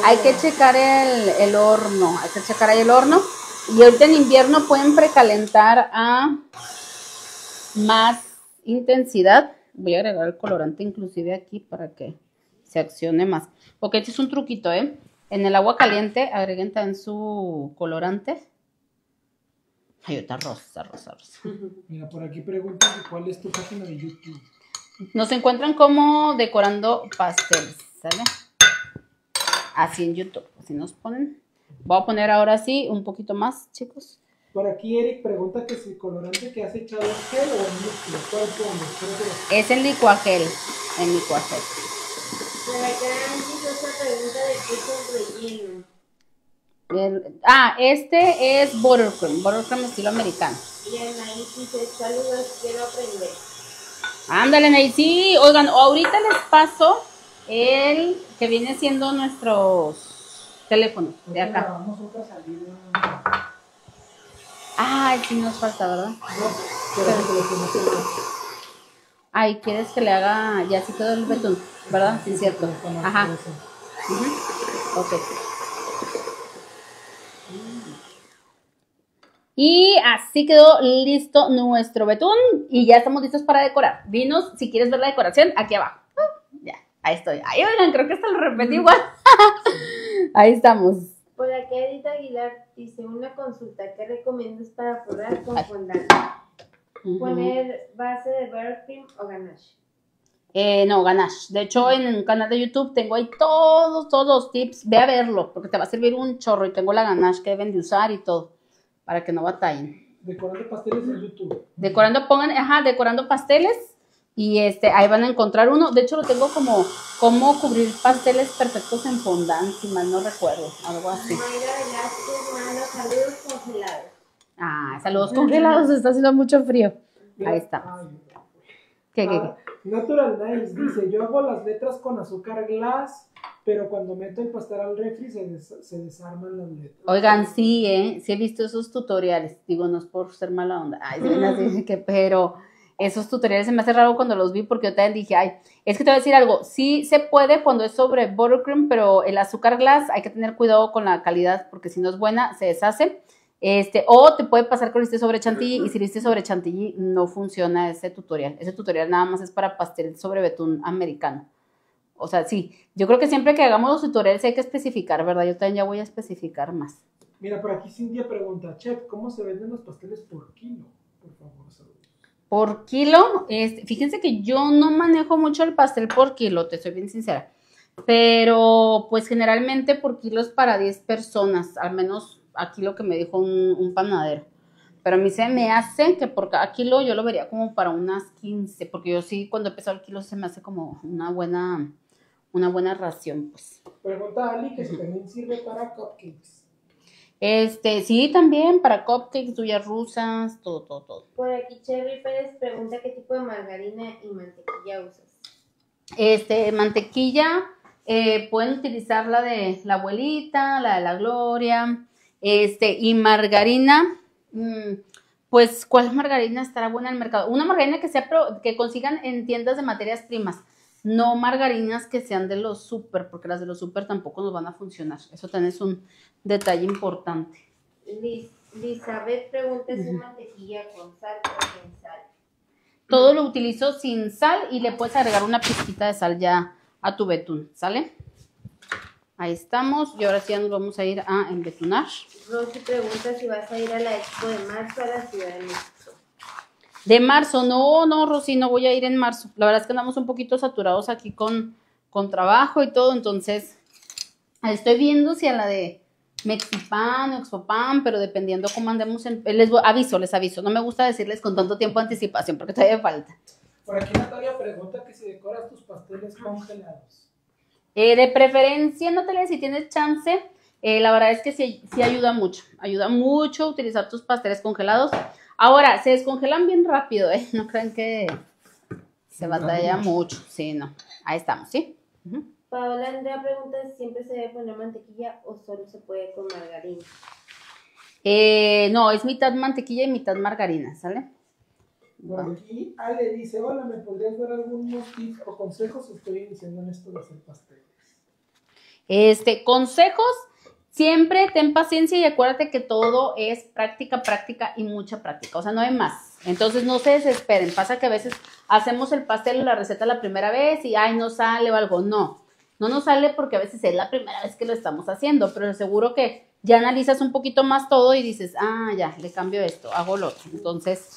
hay que checar el, el horno, hay que checar ahí el horno. Y ahorita en invierno pueden precalentar a más intensidad. Voy a agregar el colorante inclusive aquí para que se accione más. Porque este es un truquito, ¿eh? En el agua caliente agreguen también su colorante. Ay, está rosa, rosa, rosa. Mira, por aquí preguntan cuál es tu página de YouTube. Nos encuentran como Decorando Pasteles, ¿sale? Así en YouTube, así nos ponen. Voy a poner ahora sí un poquito más, chicos. Por aquí Eric pregunta que si el colorante que has echado es gel o en que... Es en licuagel, en licuagel. Por acá hizo esa pregunta de qué es el relleno. El, ah, este es buttercream, buttercream estilo americano. Y Anaí dice, saludos, quiero aprender. Ándale, Anaí, sí, oigan, ahorita les paso el que viene siendo nuestros... teléfono, de acá. Ay, sí nos falta, ¿verdad? Ay, ¿quieres que le haga ya así todo el betún? ¿Verdad? Sí, cierto. Ajá. Uh-huh. Ok. Y así quedó listo nuestro betún y ya estamos listos para decorar. Dinos, si quieres ver la decoración, aquí abajo. Ya, ahí estoy. Ay, oigan, creo que hasta lo repetí igual. Ahí estamos. Por aquí Edith Aguilar dice, una consulta, ¿qué recomiendas para forrar con fondant? Uh-huh. ¿Poner base de buttercream o ganache? Eh, no, ganache. De hecho, en un canal de YouTube tengo ahí todos, todos los tips. Ve a verlo, porque te va a servir un chorro. Y tengo la ganache que deben de usar y todo, para que no batallen. Decorando Pasteles en YouTube. Decorando, pongan, ajá, Decorando Pasteles. Y este, ahí van a encontrar uno. De hecho, lo tengo como cómo cubrir pasteles perfectos en fondant, si mal no recuerdo. Algo así. Saludos congelados. Ah, saludos congelados. Está haciendo mucho frío. Ahí está. ¿Qué, qué, qué? Natural Nice dice, yo hago las letras con azúcar glass, pero cuando meto el pastel al refri se, des se desarman las letras. Oigan, sí, ¿eh? Sí he visto esos tutoriales. Digo, no es por ser mala onda. Ay, se ven así, que pero... Esos tutoriales se me hace raro cuando los vi porque yo también dije, ay, es que te voy a decir algo, sí se puede cuando es sobre buttercream, pero el azúcar glass hay que tener cuidado con la calidad porque si no es buena se deshace. Este, o te puede pasar que lo hiciste sobre chantilly y si lo hiciste sobre chantilly no funciona ese tutorial. Ese tutorial nada más es para pastel sobre betún americano. O sea, sí, yo creo que siempre que hagamos los tutoriales hay que especificar, ¿verdad? Yo también ya voy a especificar más. Mira, por aquí Cintia pregunta, chef, ¿cómo se venden los pasteles por kilo? Por favor, saludos. Por kilo, este, fíjense que yo no manejo mucho el pastel por kilo, te soy bien sincera, pero pues generalmente por kilos para diez personas, al menos aquí lo que me dijo un, un panadero, Pero a mí se me hacen que por cada kilo yo lo vería como para unas quince, porque yo sí cuando he empezado el kilo se me hace como una buena, una buena ración, pues. Pregunta a Ali que si también sirve para cupcakes. Este, sí, también para cupcakes, duyas rusas, todo, todo, todo. Por aquí Cherry Pérez pregunta qué tipo de margarina y mantequilla usas. Este, mantequilla, eh, pueden utilizar la de la abuelita, la de la Gloria, este, y margarina... Pues, ¿cuál margarina estará buena en el mercado? Una margarina que sea pro, que consigan en tiendas de materias primas, no margarinas que sean de los súper, porque las de los súper tampoco nos van a funcionar. Eso también es un detalle importante. Liz, Elizabeth pregunta si uh-huh. mantequilla con sal o sin sal. Todo lo utilizo sin sal y le puedes agregar una pizquita de sal ya a tu betún, ¿sale? Ahí estamos, y ahora sí ya nos vamos a ir a embetunar. Rosy pregunta si vas a ir a la expo de marzo a la Ciudad de México. De marzo, no, no, Rosy, no voy a ir en marzo. La verdad es que andamos un poquito saturados aquí con, con trabajo y todo, entonces estoy viendo si a la de Mexipan o Expopan, pero dependiendo cómo andemos, en, les aviso, les aviso. No me gusta decirles con tanto tiempo de anticipación, porque todavía falta. Por aquí Natalia pregunta que si decoras tus pasteles congelados. Eh, de preferencia, Natalia, si tienes chance, eh, la verdad es que sí, sí ayuda mucho, ayuda mucho utilizar tus pasteles congelados. Ahora, se descongelan bien rápido, ¿eh? No crean que se batalla mucho, sí, no. Ahí estamos, ¿sí? Uh-huh. Paola Andrea pregunta si siempre se debe poner mantequilla o solo se puede con margarina. Eh, no, es mitad mantequilla y mitad margarina, ¿sale? Por aquí Ale dice, hola, ¿me podrías dar algunos tips o consejos? Estoy iniciando en esto de hacer pasteles. Este, consejos, siempre ten paciencia y acuérdate que todo es práctica, práctica y mucha práctica, o sea, no hay más. Entonces no se desesperen, pasa que a veces hacemos el pastel o la receta la primera vez y ay, no sale o algo, no. No nos sale porque a veces es la primera vez que lo estamos haciendo, pero seguro que ya analizas un poquito más todo y dices, ah, ya, le cambio esto, hago lo otro, entonces...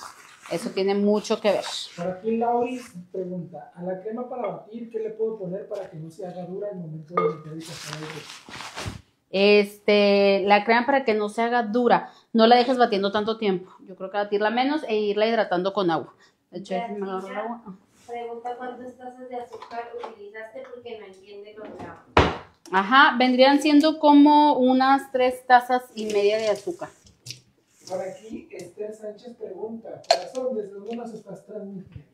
Eso tiene mucho que ver. Por aquí Lauris pregunta, a la crema para batir, ¿qué le puedo poner para que no se haga dura en el momento de meter el pastel? Este, la crema para que no se haga dura, no la dejes batiendo tanto tiempo. Yo creo que batirla menos e irla hidratando con agua. De hecho, me agarro el agua. Pregunta cuántas tazas de azúcar utilizaste porque no entiende lo que hago. Ajá, vendrían siendo como unas tres tazas y media de azúcar. Por aquí, Esther Sánchez pregunta, corazón, ¿desde dónde nos estás transmitiendo?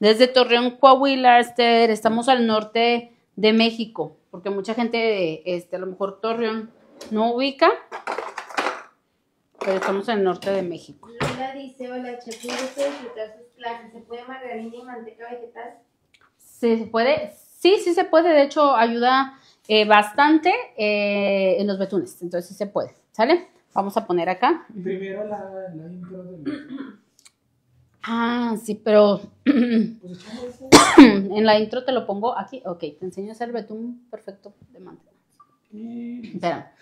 Desde Torreón, Coahuila, Esther, estamos al norte de México, porque mucha gente, este, a lo mejor Torreón no ubica, pero estamos al norte de México. Lola dice, hola, chef, ¿puedes disfrutar sus clases? ¿Se puede margarina y manteca vegetal? Sí, se puede, sí, sí se puede, de hecho ayuda eh, bastante eh, en los betunes, entonces sí se puede, ¿sale? Vamos a poner acá. Primero la, la intro del... Ah, sí, pero... Pues en la intro te lo pongo aquí. Ok, te enseño a hacer el betún perfecto de manteca. Y... Espera.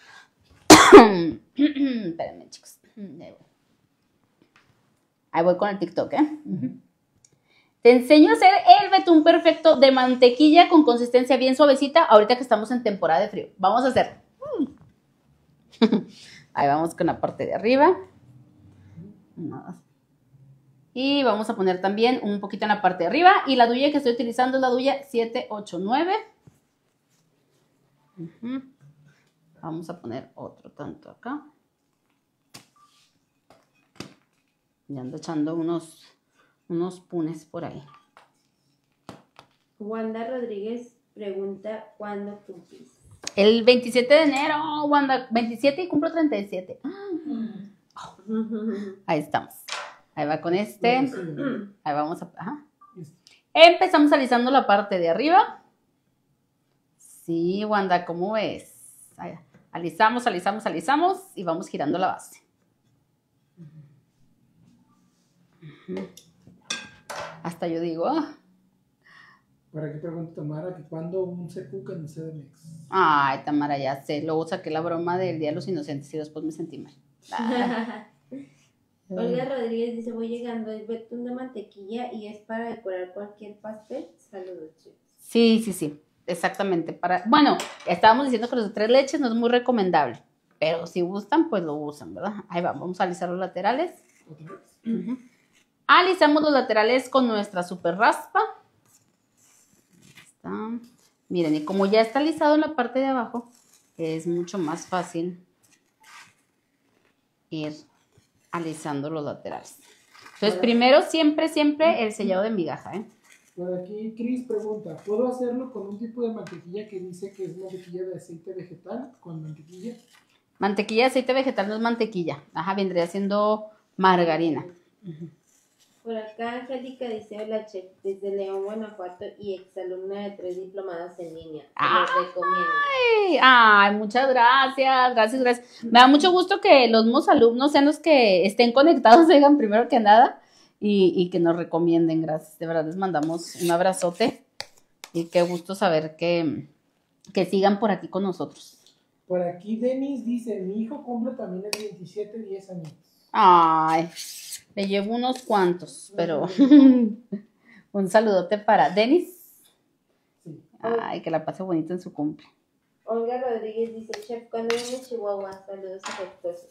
Espérame, chicos. Ahí voy. Ahí voy con el TikTok, ¿eh? Uh-huh. Te enseño a hacer el betún perfecto de mantequilla con consistencia bien suavecita ahorita que estamos en temporada de frío. Vamos a hacer... Ahí vamos con la parte de arriba. Y vamos a poner también un poquito en la parte de arriba. Y la duya que estoy utilizando es la duya siete ocho nueve. Uh-huh. Vamos a poner otro tanto acá. Ya ando echando unos, unos punes por ahí. Wanda Rodríguez pregunta, ¿cuándo cumplís? El veintisiete de enero, Wanda, veintisiete y cumplo treinta y siete. Oh. Ahí estamos. Ahí va con este. Ahí vamos a... Ajá. Empezamos alisando la parte de arriba. Sí, Wanda, ¿cómo ves? Alisamos, alisamos, alisamos y vamos girando la base. Hasta yo digo... ¿Para qué pregunta Tamara que cuándo un Secuc en el C D M X? Ay, Tamara, ya sé. Luego saqué la broma del Día de los Inocentes y después me sentí mal. Olga Rodríguez dice, voy llegando, es betún de mantequilla y es para decorar cualquier pastel. Saludos, chicos. Sí, sí, sí, exactamente. Para... Bueno, estábamos diciendo que los de tres leches no es muy recomendable, pero si gustan, pues lo usan, ¿verdad? Ahí va, vamos a alisar los laterales. ¿Otra vez? Uh-huh. Alisamos los laterales con nuestra super raspa. Ahí está. Miren, y como ya está alisado en la parte de abajo, es mucho más fácil ir alisando los laterales. Entonces, primero, siempre, siempre el sellado de migaja, ¿eh? Por aquí, Cris pregunta, ¿puedo hacerlo con un tipo de mantequilla que dice que es mantequilla de aceite vegetal con mantequilla? Mantequilla de aceite vegetal no es mantequilla. Ajá, vendría siendo margarina. Uh-huh. Por acá, Angélica dice, hola chef, desde León, Guanajuato y exalumna de tres diplomadas en línea. ¡Ay! Los recomiendo. Ay, muchas gracias, gracias, gracias. Me da mucho gusto que los mismos alumnos sean los que estén conectados, digan primero que nada. Y, y que nos recomienden, gracias. De verdad, les mandamos un abrazote. Y qué gusto saber que, que sigan por aquí con nosotros. Por aquí, Denis dice, mi hijo cumple también el veintisiete, diez años. Ay, le llevo unos cuantos, pero un saludote para Denis. Sí. Ay, que la pase bonito en su cumple. Olga Rodríguez dice, chef, cuando viene Chihuahua, saludos afectuosos.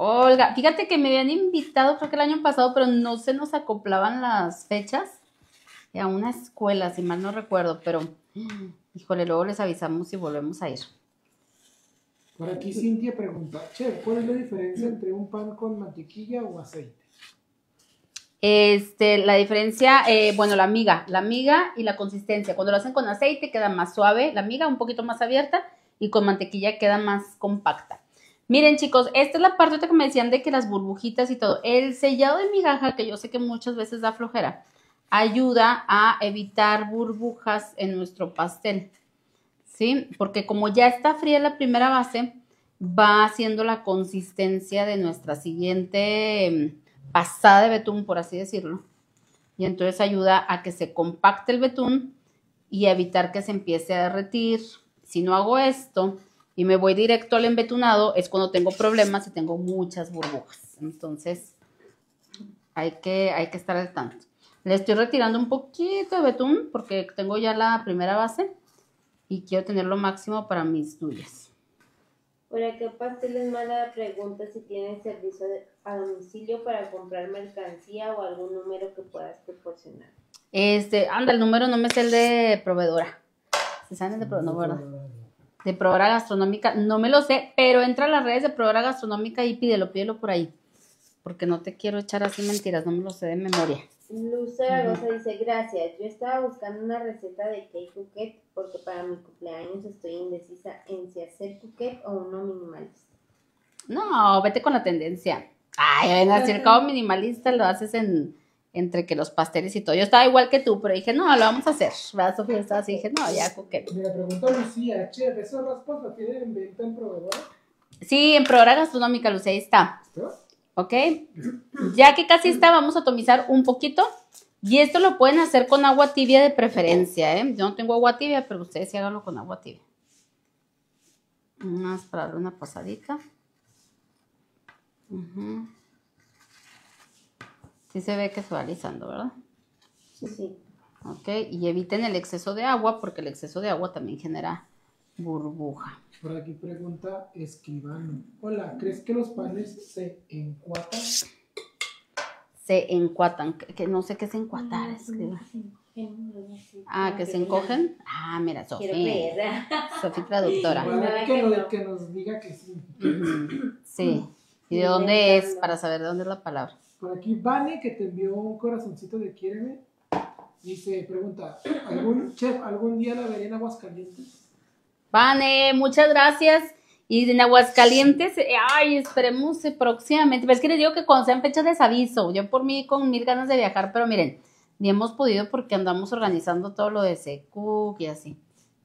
Olga, fíjate que me habían invitado, creo que el año pasado, pero no se nos acoplaban las fechas a una escuela, si mal no recuerdo, pero, híjole, luego les avisamos y volvemos a ir. Por aquí Cintia pregunta, chef, ¿cuál es la diferencia entre un pan con mantequilla o aceite? Este, la diferencia, eh, bueno, la miga, la miga y la consistencia. Cuando lo hacen con aceite queda más suave la miga, un poquito más abierta, y con mantequilla queda más compacta. Miren, chicos, esta es la parte que me decían de que las burbujitas y todo. El sellado de migaja, que yo sé que muchas veces da flojera, ayuda a evitar burbujas en nuestro pastel, ¿sí? Porque como ya está fría la primera base, va haciendo la consistencia de nuestra siguiente pasada de betún, por así decirlo. Y entonces ayuda a que se compacte el betún y a evitar que se empiece a derretir. Si no hago esto y me voy directo al embetunado, es cuando tengo problemas y tengo muchas burbujas. Entonces, hay que, hay que estar al tanto. Le estoy retirando un poquito de betún porque tengo ya la primera base y quiero tener lo máximo para mis dulces. Por acá, Pasteles Mala pregunta si tienen servicio a domicilio para comprar mercancía o algún número que puedas proporcionar. Este, anda, el número no me es el de proveedora. ¿Se saben el de proveedora? No, ¿verdad? De Proveedora Gastronómica, no me lo sé, pero entra a las redes de Proveedora Gastronómica y pídelo, pídelo por ahí, porque no te quiero echar así mentiras, no me lo sé de memoria. Luz Zaragoza uh-huh. dice, gracias, yo estaba buscando una receta de cake Coquette, porque para mi cumpleaños estoy indecisa en si hacer Coquette o uno minimalista. No, vete con la tendencia. Ay, en el mercado minimalista lo haces en, entre que los pasteles y todo. Yo estaba igual que tú, pero dije, no, lo vamos a hacer. ¿Verdad, Sofía? Estaba así, dije, no, ya, Coquette. Me preguntó Lucía, chef, ¿esas raspas las tienen en venta en proveedora? Sí, en Proveedora Gastronómica, Lucía, ahí está. ¿Ok? Ya que casi está, vamos a atomizar un poquito. Y esto lo pueden hacer con agua tibia de preferencia, ¿eh? Yo no tengo agua tibia, pero ustedes sí háganlo con agua tibia. Más para darle una pasadita. Uh-huh. Sí se ve que se va alisando, ¿verdad? Sí, sí. Ok, y eviten el exceso de agua, porque el exceso de agua también genera burbuja. Por aquí pregunta Escribano. Hola, ¿crees que los panes se encuatan? Se encuatan, que, que no sé qué es encuatar, Escribano. Ah, ¿que se encogen? Ah, mira, Sofía. Sofía traductora. Para que, nos, que nos diga que sí. Sí, ¿y de dónde es? Para saber de dónde es la palabra. Por aquí, Vane, que te envió un corazoncito de Quiéreme, dice, pregunta, ¿algún, chef, ¿algún día la veré en Aguascalientes? Vane, muchas gracias. Y en Aguascalientes, eh, ay, esperemos eh, próximamente. Pero es que les digo que cuando sean fechas les aviso. Yo por mí con mil ganas de viajar, pero miren, ni hemos podido porque andamos organizando todo lo de Secuc y así.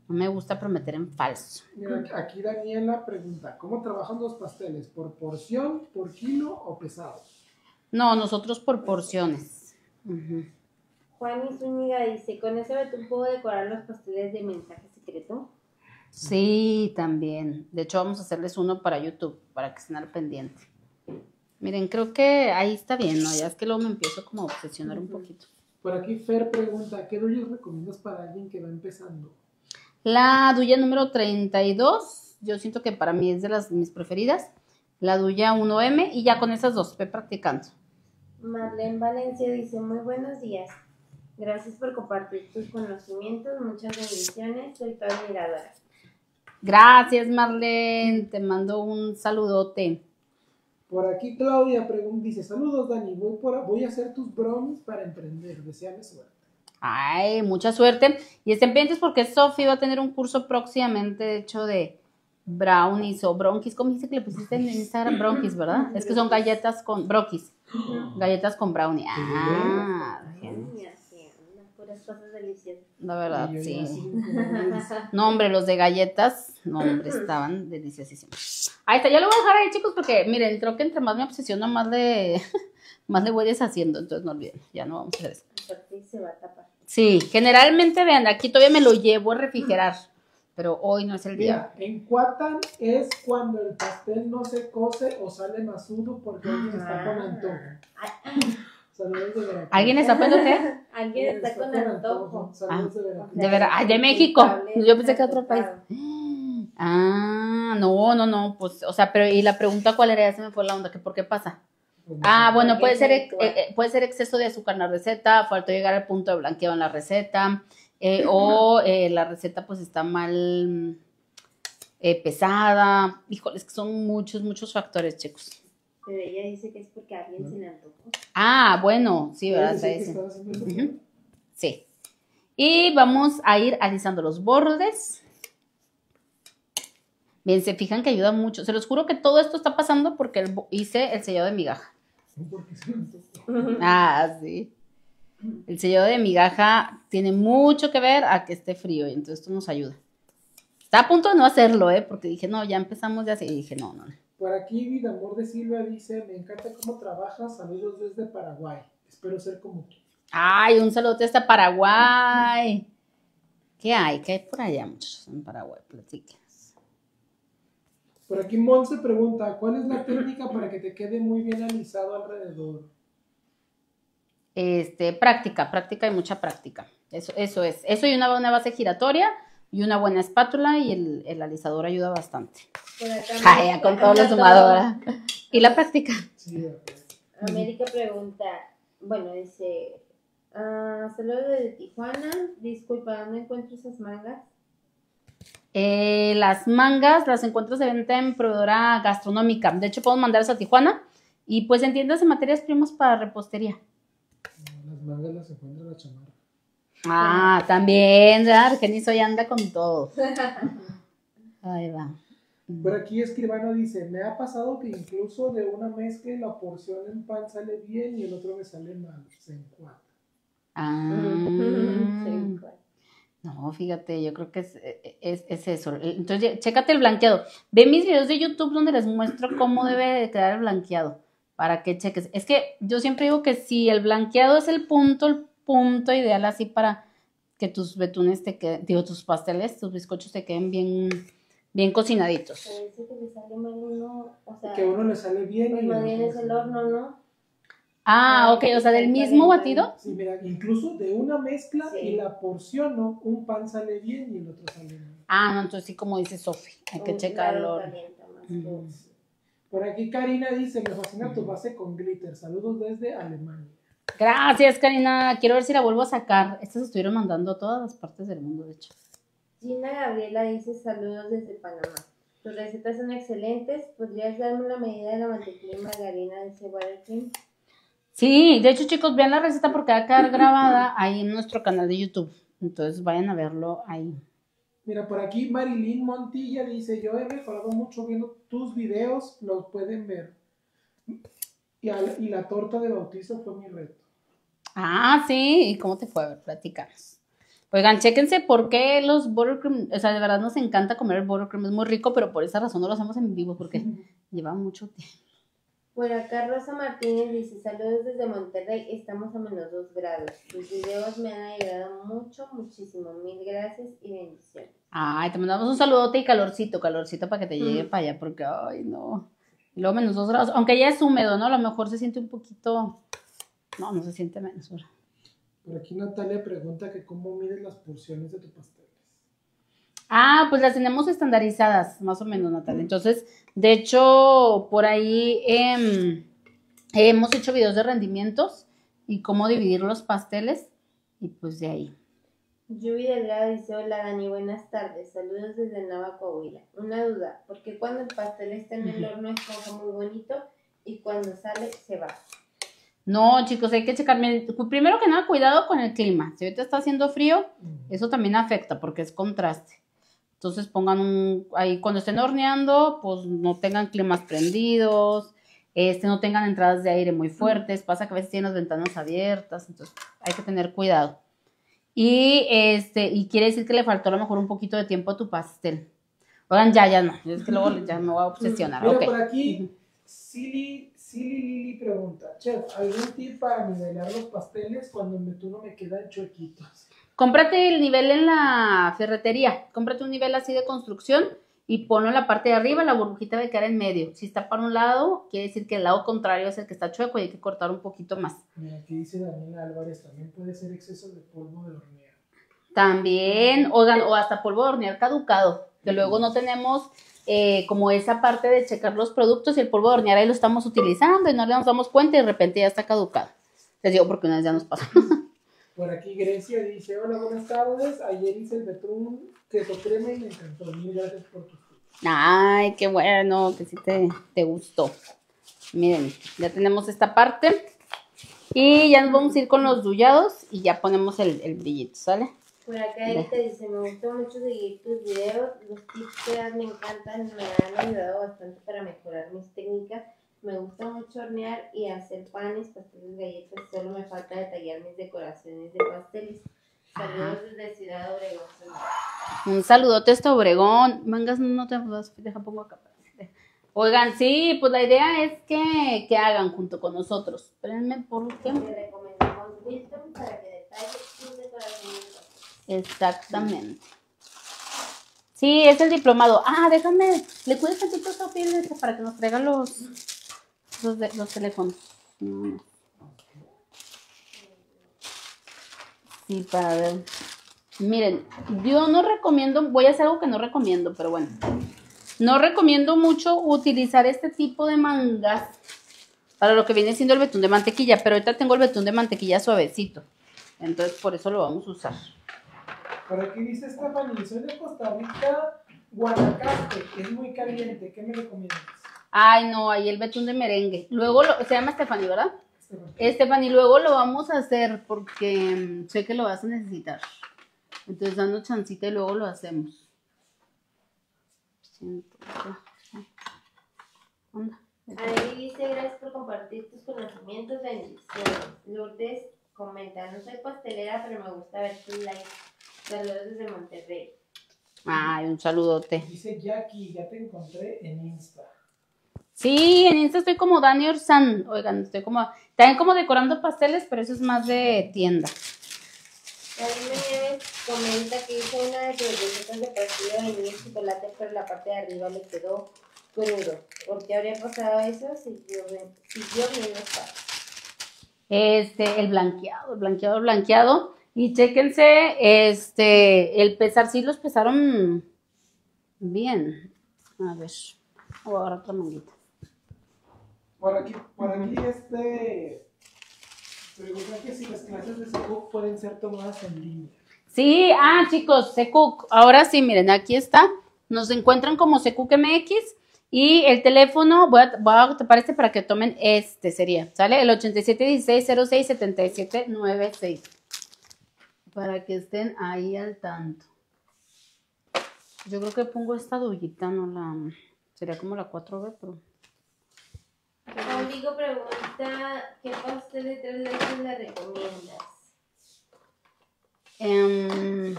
No me gusta prometer en falso. Mira, aquí Daniela pregunta, ¿cómo trabajan los pasteles? ¿Por porción, por kilo o pesado? No, nosotros por porciones. Uh-huh. Juan y Zúñiga dice, ¿con ese betún puedo decorar los pasteles de mensaje secreto? Sí, también. De hecho, vamos a hacerles uno para YouTube, para que estén al pendiente. Miren, creo que ahí está bien, ¿no? Ya es que luego me empiezo como a obsesionar uh-huh. un poquito. Por aquí Fer pregunta, ¿qué dulces recomiendas para alguien que va empezando? La duya número treinta y dos, yo siento que para mí es de las mis preferidas. La duya uno eme y ya con esas dos estoy practicando. Marlene Valencia dice, muy buenos días. Gracias por compartir tus conocimientos. Muchas bendiciones. Soy tu admiradora. Gracias, Marlene. Te mando un saludote. Por aquí Claudia pregunta, dice, saludos, Dani. Voy, por, voy a hacer tus brownies para emprender. Deseame suerte. Ay, mucha suerte. Y estén pendientes porque Sofi va a tener un curso próximamente, de hecho, de brownies o bronquis. ¿Cómo dice que le pusiste en Instagram? Bronquis, ¿verdad? Es que son galletas con bronquis. Galletas con brownie. Ah, gente. Cosas deliciosas. La verdad, sí. No, hombre, los de galletas, no, hombre, estaban deliciosísimos. Ahí está, ya lo voy a dejar ahí, chicos, porque miren, creo que entre más me obsesiono, más de más de güeyes haciendo, entonces no olviden, ya no vamos a hacer eso. Se va a tapar. Sí, generalmente, vean, aquí todavía me lo llevo a refrigerar, pero hoy no es el día. Mira, en Cuatan es cuando el pastel no se cose o sale más uno porque alguien está con antojo. Saludos de Veracruz. ¿Alguien está poniendo qué? Alguien está con el antojo. Saludos de Veracruz. De Veracruz. Ah, de México. Yo pensé que otro país. Ah, no, no, no. Pues, o sea, pero y la pregunta cuál era, ya se me fue la onda, que por qué pasa. Ah, bueno, puede ser, eh, puede ser exceso de azúcar en la receta, faltó llegar al punto de blanqueo en la receta, eh, o eh, la receta pues está mal eh, pesada. Híjole, es que son muchos, muchos factores, chicos. Pero ella dice que es porque alguien se le antojó. Ah, bueno, sí, ¿verdad? Sí, sí, sí, uh-huh. Sí. Y vamos a ir alisando los bordes. Bien, se fijan que ayuda mucho. Se los juro que todo esto está pasando porque el hice el sellado de migaja. Ah, sí. El sellado de migaja tiene mucho que ver a que esté frío y entonces esto nos ayuda. Está a punto de no hacerlo, ¿eh? Porque dije, no, ya empezamos ya así. Y dije, no, no, no. Por aquí, Vidamor de Silva dice, me encanta cómo trabajas, saludos desde Paraguay. Espero ser como tú. Ay, un saludo hasta Paraguay. ¿Qué hay? ¿Qué hay por allá, muchachos, en Paraguay? Platíquenos. Por aquí Monse pregunta, ¿cuál es la técnica para que te quede muy bien alisado alrededor? Este, práctica, práctica y mucha práctica. Eso, eso es. Eso y una, una base giratoria. Y una buena espátula y el, el alisador ayuda bastante. Ay, ya con toda la sumadora. Y la práctica. Sí, América pregunta, bueno, dice, uh, saludos desde Tijuana, disculpa, ¿dónde encuentro esas mangas? Eh, las mangas las encuentras de venta en Proveedora Gastronómica. De hecho, podemos mandarlas a Tijuana y pues en tiendas de materias primas para repostería. Las mangas las encuentran la chamarra. Ah, también, ¿verdad? Argenis hoy anda con todo. Ahí va. Por aquí Escribano dice, me ha pasado que incluso de una mezcla la porción en pan sale bien y el otro me sale mal, se encuadra. Ah, no, fíjate, yo creo que es, es, es eso. Entonces, chécate el blanqueado. Ve mis videos de YouTube donde les muestro cómo debe de quedar el blanqueado, para que cheques. Es que yo siempre digo que si el blanqueado es el punto, el punto ideal así para que tus betunes te queden, digo, tus pasteles, tus bizcochos te queden bien, bien cocinaditos. Pero dice que le sale mal uno, o sea, que uno le sale bien y más bien es el horno, ¿no? Ah, ah ok, o sea, del mismo batido. Sí, mira, incluso de una mezcla sí. Y la porciono, un pan sale bien y el otro sale mal. Ah, no, entonces sí, como dice Sofi, hay que checar el horno. Mm. Por aquí Karina dice, me fascina mm. tu base con glitter, saludos desde Alemania. Gracias, Karina. Quiero ver si la vuelvo a sacar. Estas estuvieron mandando a todas las partes del mundo, de hecho. Gina Gabriela dice, saludos desde Panamá. Tus recetas son excelentes. ¿Podrías darme la medida de la mantequilla y margarina de ese buttercream? Sí, de hecho, chicos, vean la receta porque va a quedar grabada ahí en nuestro canal de YouTube. Entonces, vayan a verlo ahí. Mira, por aquí Marilyn Montilla dice, yo he mejorado mucho viendo tus videos. Los pueden ver. Y, al, y la torta de bautizo fue mi reto. Ah, sí. ¿Y cómo te fue? A ver, platícanos. Oigan, chéquense por qué los buttercream, o sea, de verdad nos encanta comer el buttercream, es muy rico, pero por esa razón no lo hacemos en vivo, porque sí. Lleva mucho tiempo. Bueno, acá Rosa Martínez dice, saludos desde Monterrey, estamos a menos dos grados. Tus videos me han ayudado mucho, muchísimo. Mil gracias y bendiciones. Ay, te mandamos un saludote y calorcito, calorcito para que te llegue mm. para allá, porque, ay, no. Luego menos dos grados, aunque ya es húmedo, ¿no? A lo mejor se siente un poquito... No, no se siente menos. ¿Verdad? Por aquí Natalia pregunta que cómo mides las porciones de tus pasteles. Ah, pues las tenemos estandarizadas, más o menos, Natalia. Entonces, de hecho, por ahí eh, Hemos hecho videos de rendimientos y cómo dividir los pasteles y pues de ahí. Yubi Delgado dice, hola Dani, buenas tardes, saludos desde Nava, Coahuila. Una duda, ¿por qué cuando el pastel está en el horno esponja muy bonito y cuando sale se va? No, chicos, hay que checar, primero que nada, cuidado con el clima. Si ahorita está haciendo frío, eso también afecta porque es contraste. Entonces pongan un, ahí cuando estén horneando, pues no tengan climas prendidos, este, no tengan entradas de aire muy fuertes, pasa que a veces tienen las ventanas abiertas, entonces hay que tener cuidado. Y, este, y quiere decir que le faltó a lo mejor un poquito de tiempo a tu pastel. Oigan, ya, ya no. Es que luego ya me voy a obsesionar. Pero okay. Por aquí, Silly, Silly Lili pregunta, chef, ¿algún tip para nivelar los pasteles cuando en mi turno me quedan chuequitos? Cómprate el nivel en la ferretería. Cómprate un nivel así de construcción y ponlo en la parte de arriba, la burbujita va a quedar en medio. Si está para un lado, quiere decir que el lado contrario es el que está chueco y hay que cortar un poquito más. Mira, aquí dice Daniela Álvarez, también puede ser exceso de polvo de hornear. También, o, o hasta polvo de hornear caducado, que sí. Luego no tenemos eh, como esa parte de checar los productos y el polvo de hornear ahí lo estamos utilizando y no nos damos cuenta y de repente ya está caducado. Les digo porque una vez ya nos pasó. Por aquí Grecia dice, hola, buenas tardes, ayer hice el betún, queso crema y me encantó, mil gracias por tu tips. Ay, qué bueno, que sí te, te gustó. Miren, ya tenemos esta parte y ya nos vamos a ir con los dullados y ya ponemos el, el brillito, ¿sale? Por acá Erika dice, me gustó mucho seguir tus videos, los tips que das me encantan, me han ayudado bastante para mejorar mis técnicas. Me gusta mucho hornear y hacer panes, pasteles, galletas. Solo me falta detallar mis decoraciones de pasteles. Saludos desde Ciudad Obregón. Un saludote hasta Obregón. Mangas, no te vas, deja, pongo acá. Oigan, sí, pues la idea es que, que hagan junto con nosotros. Espérenme porque... Te recomendamos Wilton para que detalles tus decoraciones. Exactamente. Sí, es el diplomado. Ah, déjame, le cuides tantito a Sofía para que nos traigan los... Los, de, los teléfonos. Sí, para ver. Miren, yo no recomiendo, voy a hacer algo que no recomiendo, pero bueno. No recomiendo mucho utilizar este tipo de mangas para lo que viene siendo el betún de mantequilla, pero ahorita tengo el betún de mantequilla suavecito. Entonces, por eso lo vamos a usar. Por aquí dice Stephanie, soy de Costa Rica, Guanacaste, es muy caliente, ¿qué me recomiendas? Ay, no, ahí el betún de merengue. Luego, lo, se llama Stephanie, ¿verdad? Sí. Stephanie, luego lo vamos a hacer porque sé que lo vas a necesitar. Entonces, dando chancita y luego lo hacemos. Ahí dice, gracias por compartir tus conocimientos, bendiciones. Lourdes comenta, no soy pastelera, pero me gusta ver tus likes. Saludos desde Monterrey. Ay, un saludote. Dice Jackie, ya te encontré en Insta. Sí, en Insta estoy como Dani Orsan. Oigan, estoy como... También como decorando pasteles, pero eso es más de tienda. Karina Nieves comenta que hizo una de sus recetas de pastel de vainilla y chocolate, pero la parte de arriba le quedó crudo. ¿Por qué habría pasado eso si yo bien los pasos? Este, el blanqueado, el blanqueado, el blanqueado. Y chéquense, este, el pesar, sí los pesaron bien. A ver... Voy a agarrar otra manguita. Por aquí, por aquí este... Preguntan que si las clases de Secuc pueden ser tomadas en línea. Sí, ah chicos, Secuc. Ahora sí, miren, aquí está. Nos encuentran como Secuc M X y el teléfono, voy a, voy a tapar este para que tomen este, sería, ¿sale? El ochenta y siete dieciséis cero seis setenta y siete noventa y seis. Para que estén ahí al tanto. Yo creo que pongo esta dullita, no la... Sería como la cuatro B, pero... Rodrigo pregunta, ¿qué pastel de tres leches le recomiendas? Um,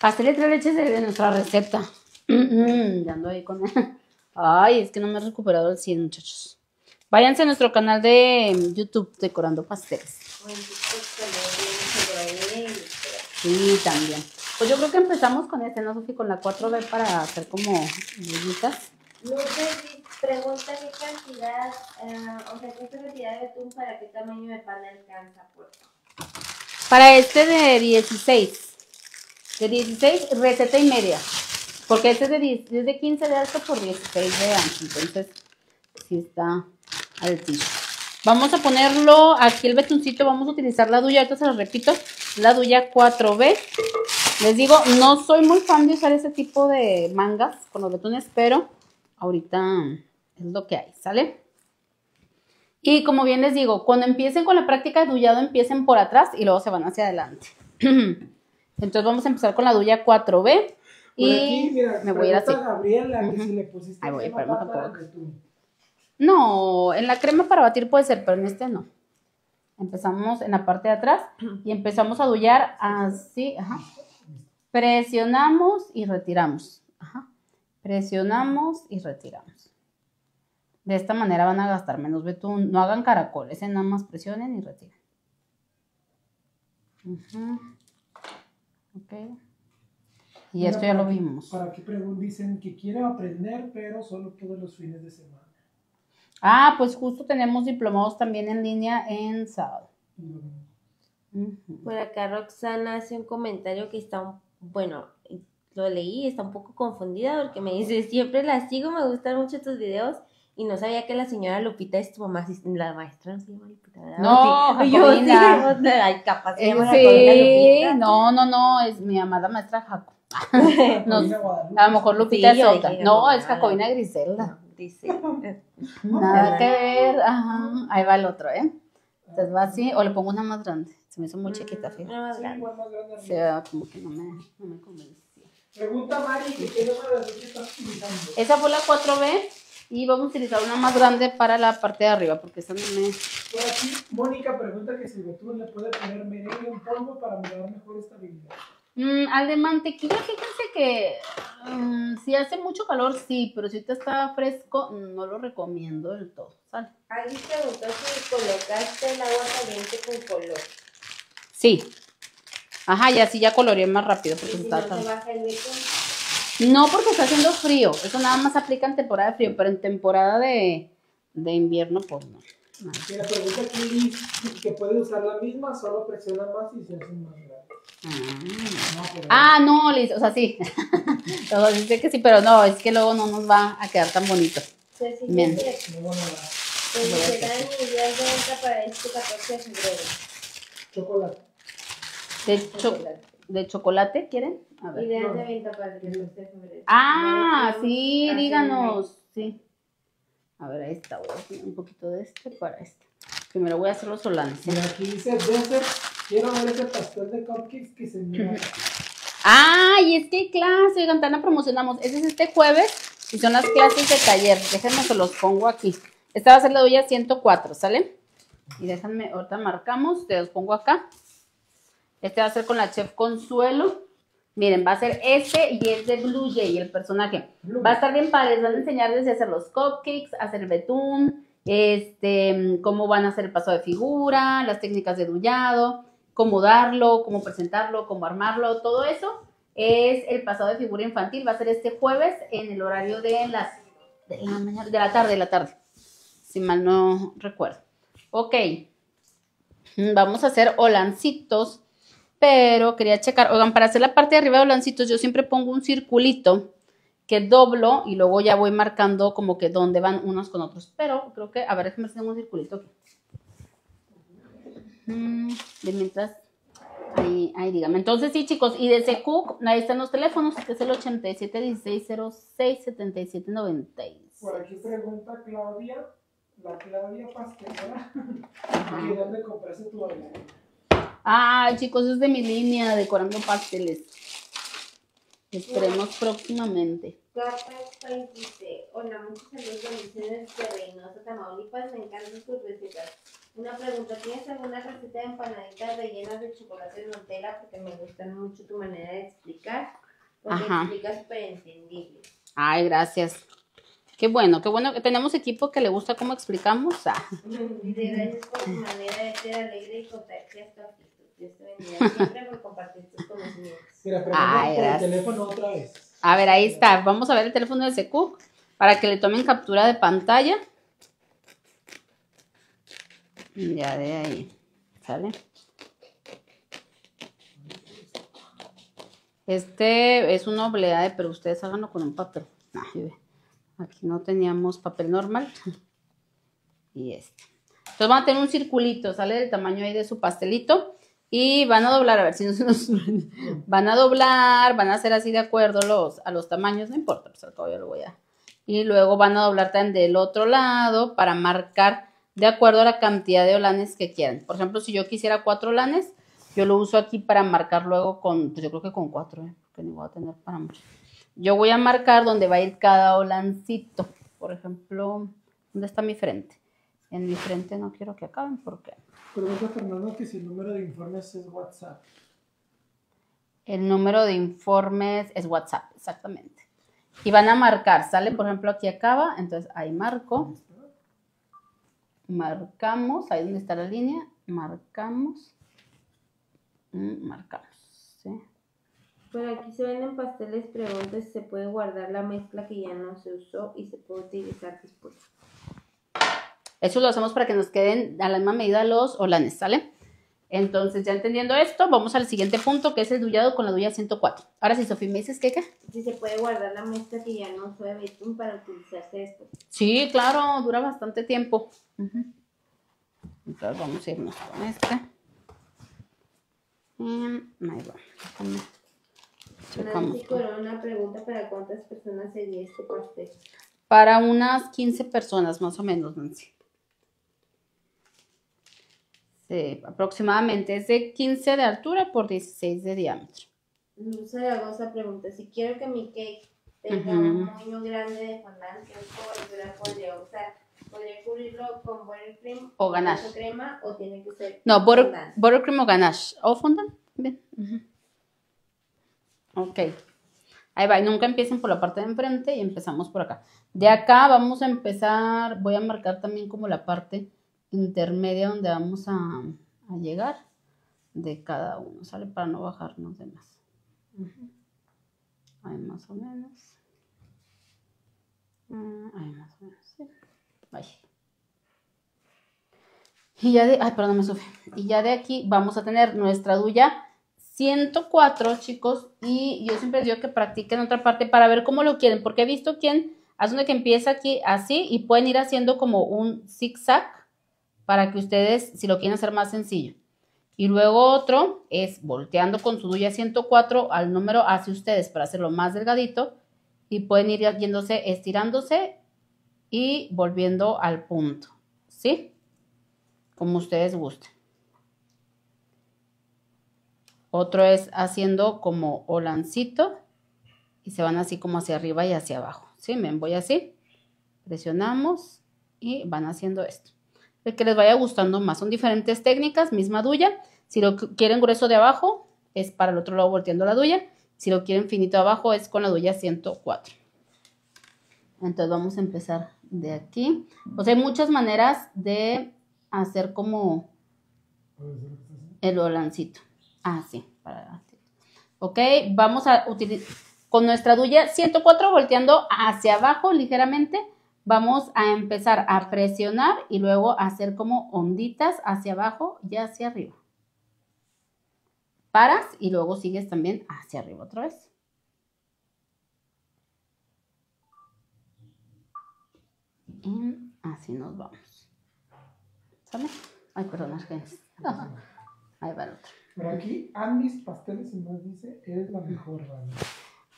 pastel de tres leches es de nuestra receta. Ya ando ahí con él. Ay, es que no me he recuperado el cien, muchachos. Váyanse a nuestro canal de YouTube, Decorando Pasteles. Sí, también. Pues yo creo que empezamos con este, ¿no, Sofi? Con la cuatro B para hacer como bolitas. No sé si pregunta qué cantidad, eh, o sea, qué cantidad de betún para qué tamaño de pan alcanza, pues. Para este de dieciséis. De dieciséis, receta y media. Porque este es de, diez, es de quince de alto por dieciséis de ancho. Entonces, sí está al piso. Vamos a ponerlo aquí el betuncito. Vamos a utilizar la Duya, ahorita se lo repito, la Duya cuatro B. Les digo, no soy muy fan de usar ese tipo de mangas con los betunes, pero ahorita es lo que hay, ¿sale? Y como bien les digo, cuando empiecen con la práctica de dullado, empiecen por atrás y luego se van hacia adelante. Entonces vamos a empezar con la Duya cuatro B. Por y aquí, mira, me voy a ir así. Gabriela, uh-huh. que si le pusiste ahí voy, crema para, para betún. No, en la crema para batir puede ser, pero en este no. Empezamos en la parte de atrás y empezamos a dullar así. Ajá. Presionamos y retiramos. Ajá. Presionamos y retiramos. De esta manera van a gastar menos betún. No hagan caracoles, nada más presionen y retiren. Uh-huh. Ok. Y bueno, esto ya lo vimos. Para que dicen que quieren aprender, pero solo todos los fines de semana. Ah, pues justo tenemos diplomados también en línea en sábado. Uh-huh. Uh-huh. Por acá Roxana hace un comentario que está, un, bueno, lo leí, está un poco confundida porque me dice, siempre las sigo, me gustan mucho tus videos. Y no sabía que la señora Lupita es tu mamá, la maestra no se llama Lupita, ¿verdad? No, sí. Yo sí, ay, capaz se llama eh, sí. Lupita. No, no, no, es mi amada maestra Jaco. No, a lo mejor Lupita sí, es otra. No, es Jacobina Griselda. Griselda. Nada que ver, ajá. Ahí va el otro, ¿eh? Entonces va así, o le pongo una más grande. Se me hizo muy chiquita, fíjate. Una más grande. Sí, como que no me, no me convencía. Pregunta Mari, ¿qué número de que estás utilizando? Esa fue la cuatro B. Y vamos a utilizar una más grande para la parte de arriba, porque esta no me... Por aquí, Mónica pregunta que si el betún le puede poner merengue en polvo para mejorar mejor estabilidad. Mm, al de mantequilla, fíjense que um, si hace mucho calor, sí, pero si ahorita está fresco, no lo recomiendo del todo, ¿sale? Alguien preguntó si colocaste el agua caliente con color. Sí. Ajá, y así ya coloreé más rápido. Porque ¿y si está no tan... se baja el betún? No, porque está haciendo frío. Eso nada más aplica en temporada de frío, pero en temporada de, de invierno, pues no. no. Mira, pregunta aquí que puede usar la misma, solo presiona más y se hace más grande. Ah, no, pero... ah, no, Liz, o sea, sí. Luego dice que sí, pero no, es que luego no nos va a quedar tan bonito. Pues sí, bien. Sí, muy buena. Pues se dan ideas de venta para este catorce de febrero. Chocolate. De chocolate. ¿De chocolate quieren? A ver. Ideas de venta para que los de febrero. Ah, sí, díganos. Sí. A ver, ahí está. Voy a hacer un poquito de este para este. Primero voy a hacer los solanes. Mira, aquí dice, quiero ver ese pastel de cupcakes que se mira. ¡Ay! Es que hay clase, oigan, tan la promocionamos. Ese es este jueves y son las clases de taller. Déjenme que los pongo aquí. Esta va a ser la olla ciento cuatro, ¿sale? Y déjenme, ahorita marcamos, te los pongo acá. Este va a ser con la chef Consuelo. Miren, va a ser este y es de Blue Jay, el personaje. Va a estar bien padre, les van a enseñar desde hacer los cupcakes, hacer betún, este, cómo van a hacer el paso de figura, las técnicas de dullado, cómo darlo, cómo presentarlo, cómo armarlo, todo eso es el pasado de figura infantil. Va a ser este jueves en el horario de las de la mañana, de la tarde, de la tarde, si mal no recuerdo. Ok, vamos a hacer holancitos. Pero quería checar, oigan, para hacer la parte de arriba de holancitos yo siempre pongo un circulito que doblo y luego ya voy marcando como que dónde van unos con otros. Pero creo que, a ver, déjenme hacer un circulito aquí. Mm, de mientras, ahí, ahí dígame. Entonces sí, chicos, y de Secuc, ahí están los teléfonos, que es el ochenta y siete dieciséis cero seis setenta y siete noventa y seis. Por aquí pregunta Claudia, la Claudia Pastelera, ¿y dónde compraste tu baile? Ay, chicos, es de mi línea, Decorando Pasteles. Esperemos próximamente. Carlos dice, hola, muchos saludos, bendiciones de Reynosa, Tamaulipas, me encantan tus recetas. Una pregunta, ¿tienes alguna receta de empanaditas rellenas de chocolate de Nutella? Porque me gustan mucho tu manera de explicar, porque ajá, explicas súper entendible. Ay, gracias. Qué bueno, qué bueno que tenemos equipo que le gusta cómo explicamos. Ah. Gracias por tu manera de ser alegre y contagiar tu actitud. Dios te bendiga siempre por compartir tus conocimientos. Mira, pero ay, por el teléfono otra vez. A ver, ahí está. Vamos a ver el teléfono de Secuc para que le tomen captura de pantalla. Ya de ahí, ¿sale? Este es una obleada, pero ustedes háganlo con un papel. Ay, ve. Aquí no teníamos papel normal. y este. Entonces van a tener un circulito, sale del tamaño ahí de su pastelito. Y van a doblar, a ver si no se nos... Van a doblar, van a hacer así de acuerdo los, a los tamaños, no importa, pues al cabo yo lo voy a... Y luego van a doblar también del otro lado para marcar de acuerdo a la cantidad de olanes que quieran. Por ejemplo, si yo quisiera cuatro olanes, yo lo uso aquí para marcar luego con... Pues yo creo que con cuatro, ¿eh? Porque ni voy a tener para mucho. Yo voy a marcar donde va a ir cada olancito. Por ejemplo, ¿dónde está mi frente? En mi frente no quiero que acaben porque... Pregunta Fernando que si el número de informes es WhatsApp. El número de informes es WhatsApp, exactamente. Y van a marcar, sale, por ejemplo, aquí acaba, entonces ahí marco. Marcamos, ahí donde está la línea, marcamos. Marcamos, ¿sí? Por aquí se venden pasteles, pregunta si se puede guardar la mezcla que ya no se usó y se puede utilizar después. Eso lo hacemos para que nos queden a la misma medida los olanes, ¿sale? Entonces, ya entendiendo esto, vamos al siguiente punto, que es el dullado con la duya ciento cuatro. Ahora sí, Sofía, ¿me dices qué, qué? Si se puede guardar la mezcla que ya no fue betún para utilizarse después. Sí, claro, dura bastante tiempo. Uh-huh. Entonces, vamos a irnos con esta. Y ahí va. Nancy Corona pregunta para cuántas personas sería este pastel. Para unas quince personas, más o menos, Nancy. Eh, aproximadamente es de quince de altura por dieciséis de diámetro. Luz Zaragoza pregunta, si quiero que mi cake tenga uh-huh. un moño grande de fondant, ¿qué cobertura podría usar? ¿Podría cubrirlo con buttercream o ganache? O crema, ¿o tiene que ser no, butter, buttercream o ganache? ¿O fondant? Bien. Uh-huh. Ok. Ahí va, y nunca empiecen por la parte de enfrente y empezamos por acá. De acá vamos a empezar, voy a marcar también como la parte... intermedia donde vamos a, a llegar de cada uno, ¿sale? Para no bajarnos de más. Uh-huh. Ahí más o menos. Ahí más o menos, sí. Ahí. Y ya de... Ay, perdóname, Sofía. Y ya de aquí vamos a tener nuestra duya ciento cuatro, chicos. Y yo siempre digo que practiquen otra parte para ver cómo lo quieren. Porque he visto quien hace uno que empieza aquí así y pueden ir haciendo como un zigzag. Para que ustedes, si lo quieren hacer más sencillo. Y luego otro es volteando con su duya ciento cuatro al número hacia ustedes para hacerlo más delgadito. Y pueden ir yéndose, estirándose y volviendo al punto. ¿Sí? Como ustedes gusten. Otro es haciendo como olancito. Y se van así como hacia arriba y hacia abajo. ¿Sí? Ven, voy así. Presionamos y van haciendo esto. El que les vaya gustando más. Son diferentes técnicas, misma duya. Si lo quieren grueso de abajo, es para el otro lado volteando la duya. Si lo quieren finito abajo, es con la duya ciento cuatro. Entonces vamos a empezar de aquí. Pues hay muchas maneras de hacer como el olancito. Ah, sí. Para... Ok, vamos a utilizar con nuestra duya ciento cuatro volteando hacia abajo ligeramente. Vamos a empezar a presionar y luego hacer como onditas hacia abajo y hacia arriba. Paras y luego sigues también hacia arriba otra vez. Y así nos vamos. ¿Sale? Ay, perdón, Argenis. Ahí va el otro. Pero aquí, Andis Pasteles, y nos dice, eres la mejor, Rani.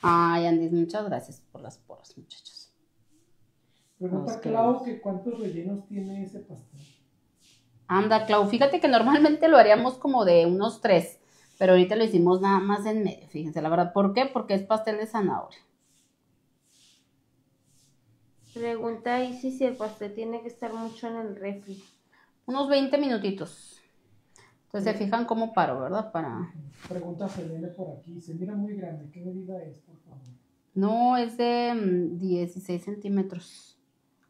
Ay, Andis, muchas gracias por las porras, muchachos. Pregunta Clau que cuántos rellenos tiene ese pastel. Anda, Clau, fíjate que normalmente lo haríamos como de unos tres, pero ahorita lo hicimos nada más en medio, fíjense, la verdad. ¿Por qué? Porque es pastel de zanahoria. Pregunta ahí si el pastel tiene que estar mucho en el refri. Unos veinte minutitos. Entonces sí. Se fijan cómo paro, ¿verdad? Para... Pregunta Selene por aquí, se mira muy grande, ¿qué medida es, por favor? No, es de dieciséis centímetros.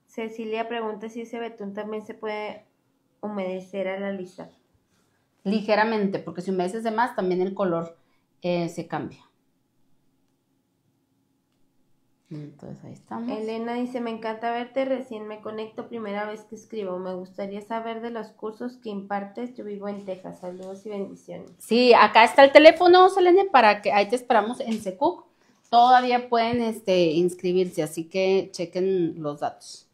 Cecilia pregunta si ese betún también se puede humedecer al alisar. Ligeramente, porque si humedeces de más, también el color eh, se cambia. Entonces ahí estamos. Elena dice, me encanta verte, recién me conecto, primera vez que escribo. Me gustaría saber de los cursos que impartes, yo vivo en Texas. Saludos y bendiciones. Sí, acá está el teléfono, Selene, para que ahí te esperamos en Secuc. Todavía pueden este, inscribirse, así que chequen los datos.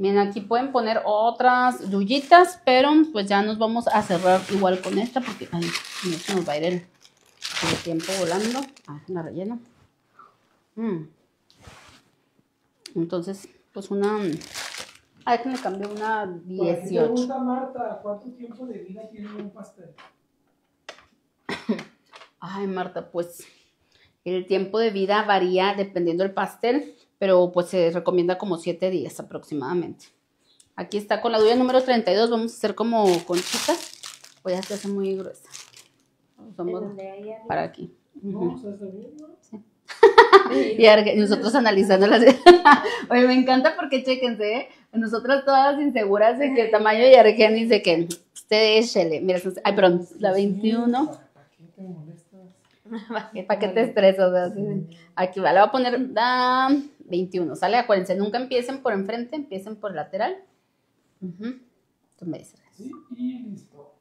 Miren, aquí pueden poner otras yuyitas, pero pues ya nos vamos a cerrar igual con esta porque ay, se nos va a ir el, el tiempo volando. Ah, la rellena. Mm. Entonces, pues una... A ver que me cambié una dieciocho. ¿Qué pregunta Marta? ¿Cuánto tiempo de vida tiene un pastel? Ay, Marta, pues el tiempo de vida varía dependiendo del pastel, pero pues se recomienda como siete días aproximadamente. Aquí está con la duda número treinta y dos, vamos a hacer como conchitas. Voy a hacerse muy gruesa. Vamos para aquí. No, se hace bien, ¿no? Sí. Y nosotros analizando las... Oye, me encanta porque, chéquense, ¿eh? Nosotros todas las inseguras de que el tamaño y Argenis de que ustedes échele. Mira, ay, perdón, la veintiuno. ¿Para qué te, ¿Pa qué te estresas? O sea, sí. Aquí va, le voy a poner la veintiuno, ¿sale? Acuérdense, nunca empiecen por enfrente, empiecen por lateral. Uh-huh. Entonces,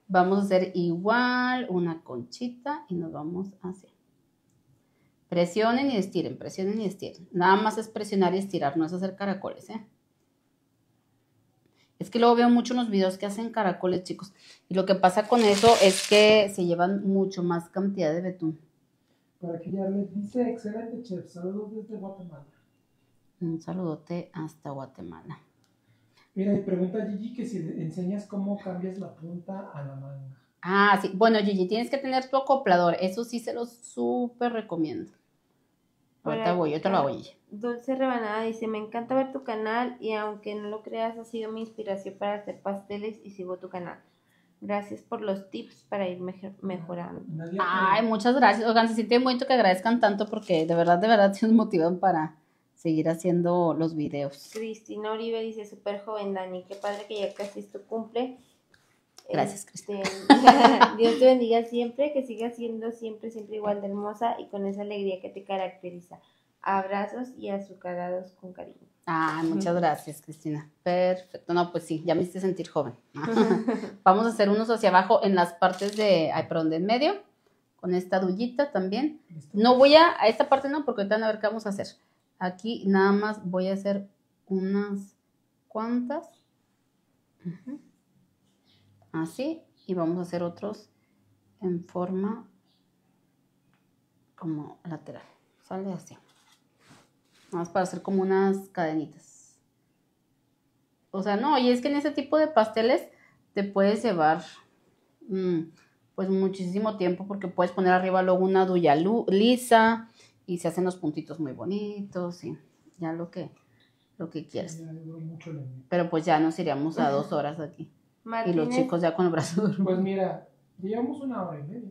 vamos a hacer igual una conchita y nos vamos hacia... Presionen y estiren, presionen y estiren. Nada más es presionar y estirar, no es hacer caracoles, ¿eh? Es que luego veo mucho en los videos que hacen caracoles, chicos. Y lo que pasa con eso es que se llevan mucho más cantidad de betún. Por aquí ya les dice, excelente chef, saludos desde Guatemala. Un saludote hasta Guatemala. Mira, y pregunta a Gigi que si enseñas cómo cambias la punta a la manga. Ah, sí. Bueno, Gigi, tienes que tener tu acoplador. Eso sí se los súper recomiendo. Ahorita voy, yo te lo hago, Gigi. Dulce Rebanada dice, me encanta ver tu canal y aunque no lo creas, ha sido mi inspiración para hacer pasteles y sigo tu canal. Gracias por los tips para ir mejor, mejorando. Ay, muchas gracias. Oigan, se siente muy bonito que agradezcan tanto porque de verdad, de verdad, se nos motivan para seguir haciendo los videos. Cristina Oribe dice, súper joven, Dani. Qué padre que ya casi es tu cumple. Gracias, Cristina. Este, Dios te bendiga siempre, que sigas siendo siempre, siempre igual de hermosa y con esa alegría que te caracteriza. Abrazos y azucarados con cariño. Ah, muchas gracias, Cristina. Perfecto. No, pues sí, ya me hice sentir joven. Vamos a hacer unos hacia abajo en las partes de, ay, perdón, de en medio, con esta dullita también. No voy a, a esta parte no, porque ahorita van a ver qué vamos a hacer. Aquí nada más voy a hacer unas cuantas. Ajá. Así, y vamos a hacer otros en forma como lateral, sale así, vamos para hacer como unas cadenitas. O sea, no, y es que en ese tipo de pasteles te puedes llevar mmm, pues muchísimo tiempo porque puedes poner arriba luego una duya lisa y se hacen los puntitos muy bonitos y ya lo que, lo que quieras. Pero pues ya nos iríamos a dos horas aquí. Martínez. Y los chicos ya con el brazo duro. Pues mira, llevamos una hora y media.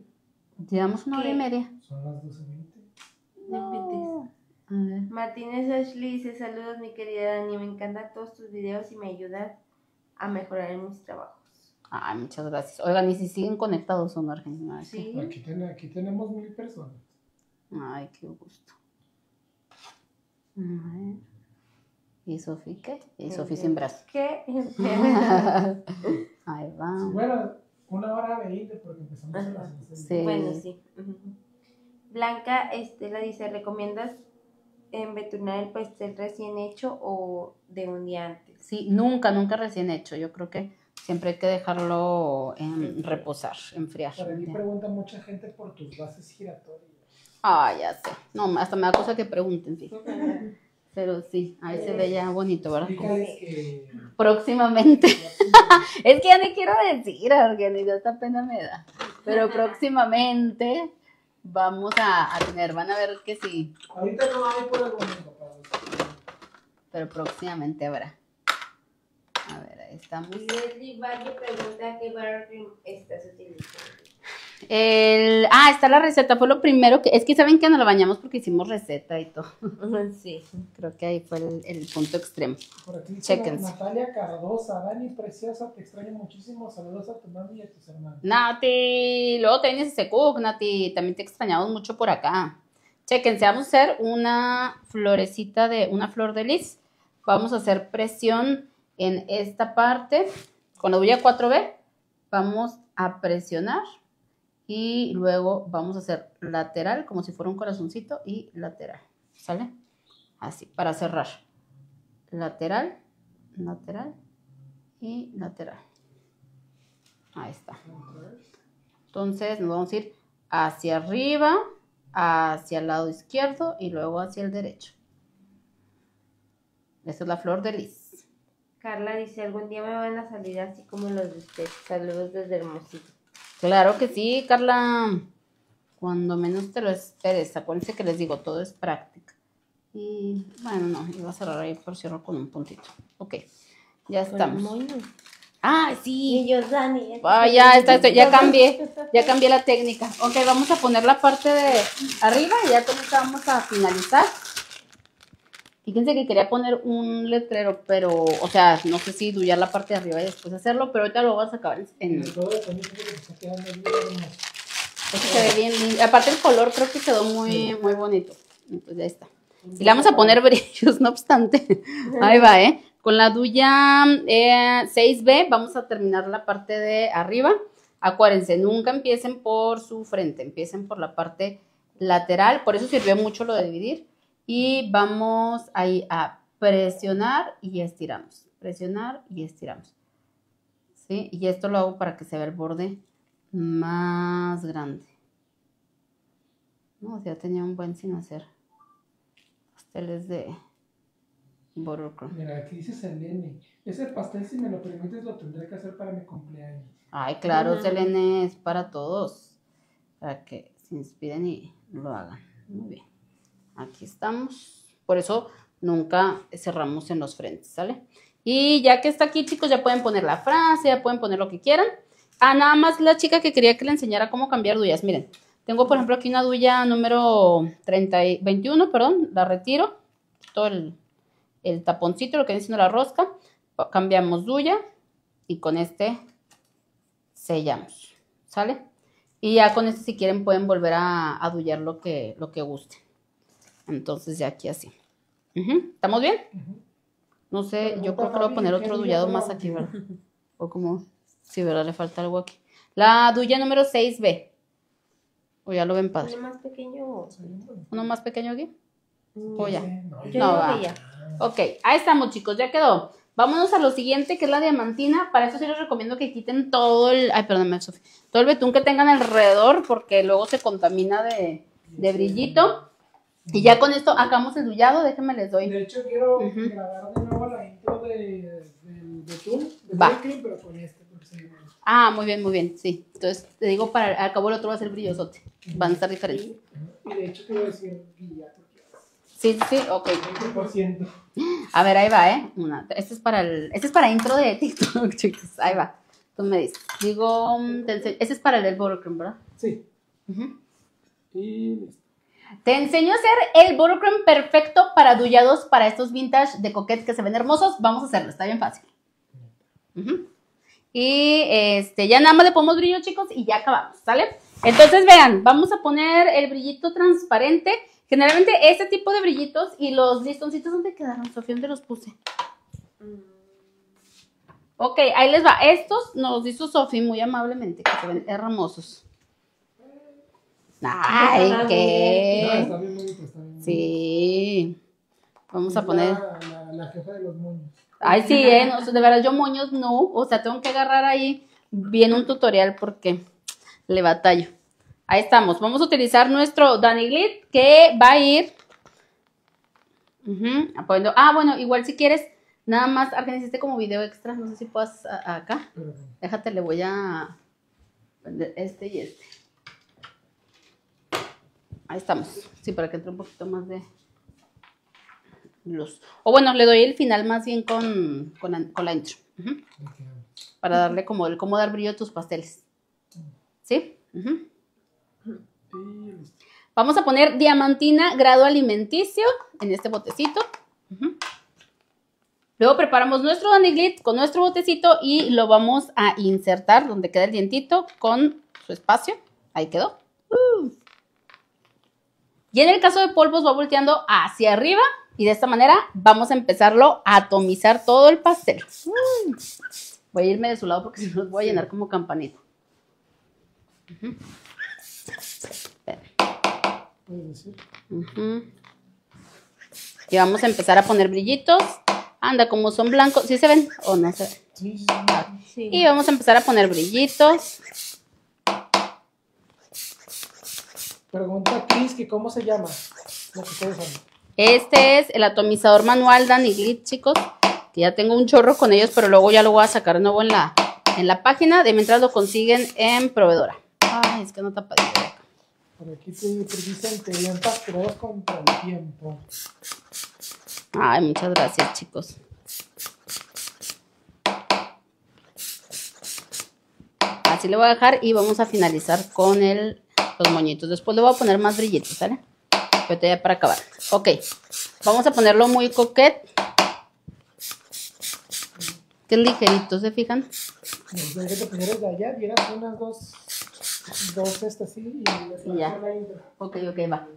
Llevamos una ¿Qué? hora y media. Son las doce veinte. No. Martínez Ashley dice, saludos mi querida Dani, me encantan todos tus videos y me ayudas a mejorar en mis trabajos. Ay, muchas gracias. Oigan, y si siguen conectados son argentinos. Sí. Aquí, ten, aquí tenemos mil personas. Ay, qué gusto. A ver. ¿Y Sofi qué? ¿Y Sofi sin brazo? ¿Qué? Ahí va. Bueno, una hora veinte porque empezamos a las seis. Sí. Bueno, sí. Uh-huh. Blanca Estela dice, ¿recomiendas embetunar el pastel recién hecho o de un día antes? Sí, nunca, nunca recién hecho. Yo creo que siempre hay que dejarlo en reposar, enfriar. Para mí pregunta mucha gente por tus bases giratorias. Ah, ya sé. No, hasta me da cosa que pregunten, sí. Pero sí, ahí eh, se ve ya bonito, ¿verdad? Que... Próximamente. Es que ya ni quiero decir, Argenis, esta pena me da. Pero próximamente vamos a, a tener, van a ver que sí. Ahorita no hay por el momento, papá. Pero próximamente habrá. A ver, ahí estamos. Leslie Valle pregunta qué bar cream estás utilizando. El, ah, está la receta, fue lo primero que, es que saben que nos la bañamos porque hicimos receta y todo. Sí, creo que ahí fue el, el punto extremo. Por aquí dice Natalia Cardosa, Dani preciosa, te extraño muchísimo, saludos a tu mami y a tus hermanos. Nati, luego te vienes a Secuc, Nati, también te extrañamos mucho por acá. Chéquense, vamos a hacer una florecita de, una flor de lis. Vamos a hacer presión en esta parte, con la huella cuatro B, vamos a presionar. Y luego vamos a hacer lateral, como si fuera un corazoncito, y lateral, ¿sale? Así, para cerrar. Lateral, lateral y lateral. Ahí está. Entonces nos vamos a ir hacia arriba, hacia el lado izquierdo y luego hacia el derecho. Esta es la flor de lis. Carla dice, algún día me van a salir así como los de ustedes. Saludos desde Hermosillo. Claro que sí, Carla. Cuando menos te lo esperes. Acuérdense que les digo, todo es práctica. Y bueno, no, iba a cerrar ahí por cierro con un puntito. Ok, ya estamos. Muy bien. Ah, sí. Y yo, Dani. Ah, ya, está, está, ya cambié, ya cambié la técnica. Ok, vamos a poner la parte de arriba y ya con esta vamos a finalizar. Fíjense que quería poner un letrero, pero, o sea, no sé si duyar la parte de arriba y después hacerlo, pero ahorita lo vas a acabar en... Este se ve bien lindo. Aparte el color creo que quedó muy, muy bonito. Entonces ya está. Y le vamos a poner brillos, no obstante. Ahí va, ¿eh? Con la duya eh, seis B vamos a terminar la parte de arriba. Acuérdense, nunca empiecen por su frente, empiecen por la parte lateral. Por eso sirvió mucho lo de dividir. Y vamos ahí a presionar y estiramos. Presionar y estiramos. ¿Sí? Y esto lo hago para que se vea el borde más grande. No, ya tenía un buen sin hacer. Pasteles de Borocro. Mira, aquí dice Selene. Ese pastel, si me lo permites, lo tendré que hacer para mi cumpleaños. Ay, claro, no. Selene, es para todos. Para que se inspiren y lo hagan. Muy bien. Aquí estamos. Por eso nunca cerramos en los frentes, ¿sale? Y ya que está aquí, chicos, ya pueden poner la frase, ya pueden poner lo que quieran. Ah, nada más la chica que quería que le enseñara cómo cambiar duyas. Miren, tengo por ejemplo aquí una duya número treinta y, veintiuno, perdón, la retiro. Todo el, el taponcito, lo que viene siendo la rosca. Cambiamos duya y con este sellamos, ¿sale? Y ya con este si quieren pueden volver a, a duyar lo que, lo que gusten. Entonces ya aquí así. Uh-huh. ¿Estamos bien? Uh-huh. No sé, yo creo que voy a poner otro duyado más aquí, ¿verdad? O como... Sí, ¿verdad? Le falta algo aquí. La duya número seis B. O ya lo ven padre. ¿Uno más pequeño? ¿Uno más pequeño aquí? O ya. No, yo no va. Ya. Ok, ahí estamos, chicos. Ya quedó. Vámonos a lo siguiente, que es la diamantina. Para eso sí les recomiendo que quiten todo el... Ay, perdóname, Sofía. Todo el betún que tengan alrededor, porque luego se contamina de, de brillito. Y ya con esto hagamos el duyado. Déjenme les doy. De hecho, quiero uh-huh. grabar de nuevo la intro de, del betún. De va. Cream, pero con este. Ah, muy bien, muy bien, sí. Entonces, te digo, para al cabo el otro va a ser brillosote. Van a estar diferentes. Y de hecho te voy a decir brillante. Sí, sí, ok. veinte por ciento. A ver, ahí va, ¿eh? Una, este, es para el, este es para intro de TikTok, chicos. Ahí va. Tú me dices. Digo, este es para el del Borocrem, ¿verdad? Sí. Uh-huh. Y listo. Te enseño a hacer el Borocrem perfecto para dullados, para estos vintage de Coquette que se ven hermosos. Vamos a hacerlo, está bien fácil. Ajá. Uh-huh. Y este, ya nada más le ponemos brillo, chicos, y ya acabamos, ¿sale? Entonces, vean, vamos a poner el brillito transparente. Generalmente este tipo de brillitos y los listoncitos, ¿dónde quedaron, Sofía? ¿Dónde los puse? Ok, ahí les va. Estos nos hizo Sofía muy amablemente, que se ven hermosos. ¡Ay, qué! Está bien bonito, está bien. Sí. Vamos a poner... La jefa de los moños. Ay, sí, ¿eh? No, de verdad, yo moños no. O sea, tengo que agarrar ahí bien un tutorial porque le batallo. Ahí estamos. Vamos a utilizar nuestro Dani Glitz que va a ir uh-huh, apoyando. Ah, bueno, igual si quieres, nada más organizaste como video extra. No sé si puedas a, a acá. Déjate, le voy a prender este y este. Ahí estamos. Sí, para que entre un poquito más de... Luz. O bueno, le doy el final más bien con, con, la, con la intro. Uh-huh. Okay. Para darle como el cómo dar brillo a tus pasteles. ¿Sí? Uh-huh. Uh-huh. Vamos a poner diamantina grado alimenticio en este botecito. Uh-huh. Luego preparamos nuestro Dani Glitz con nuestro botecito y lo vamos a insertar donde queda el dientito con su espacio. Ahí quedó. Uh. Y en el caso de polvos va volteando hacia arriba. Y de esta manera vamos a empezarlo a atomizar todo el pastel. Voy a irme de su lado porque si no los voy a llenar como campanita. Uh-huh. Uh-huh. Y vamos a empezar a poner brillitos Anda, como son blancos, ¿sí se ven? Oh, no se ven. Sí. Y vamos a empezar a poner brillitos. Pregunta Chris que cómo se llama. Lo que ustedes saben. Este es el atomizador manual Dani Glitz, chicos. Que ya tengo un chorro con ellos, pero luego ya lo voy a sacar de nuevo en la, en la página. De mientras lo consiguen en Proveedora. Ay, es que no tapa. Por aquí te dicen que bien pastrosos contra el tiempo. Ay, muchas gracias, chicos. Así le voy a dejar y vamos a finalizar con el, los moñitos. Después le voy a poner más brillitos, ¿sale? Pero ya para acabar. Ok, vamos a ponerlo muy coquete. Qué ligerito, ¿se fijan? Desde que te ponieras de allá, vieras unas dos, dos estas así y ya. Ok, ok, va.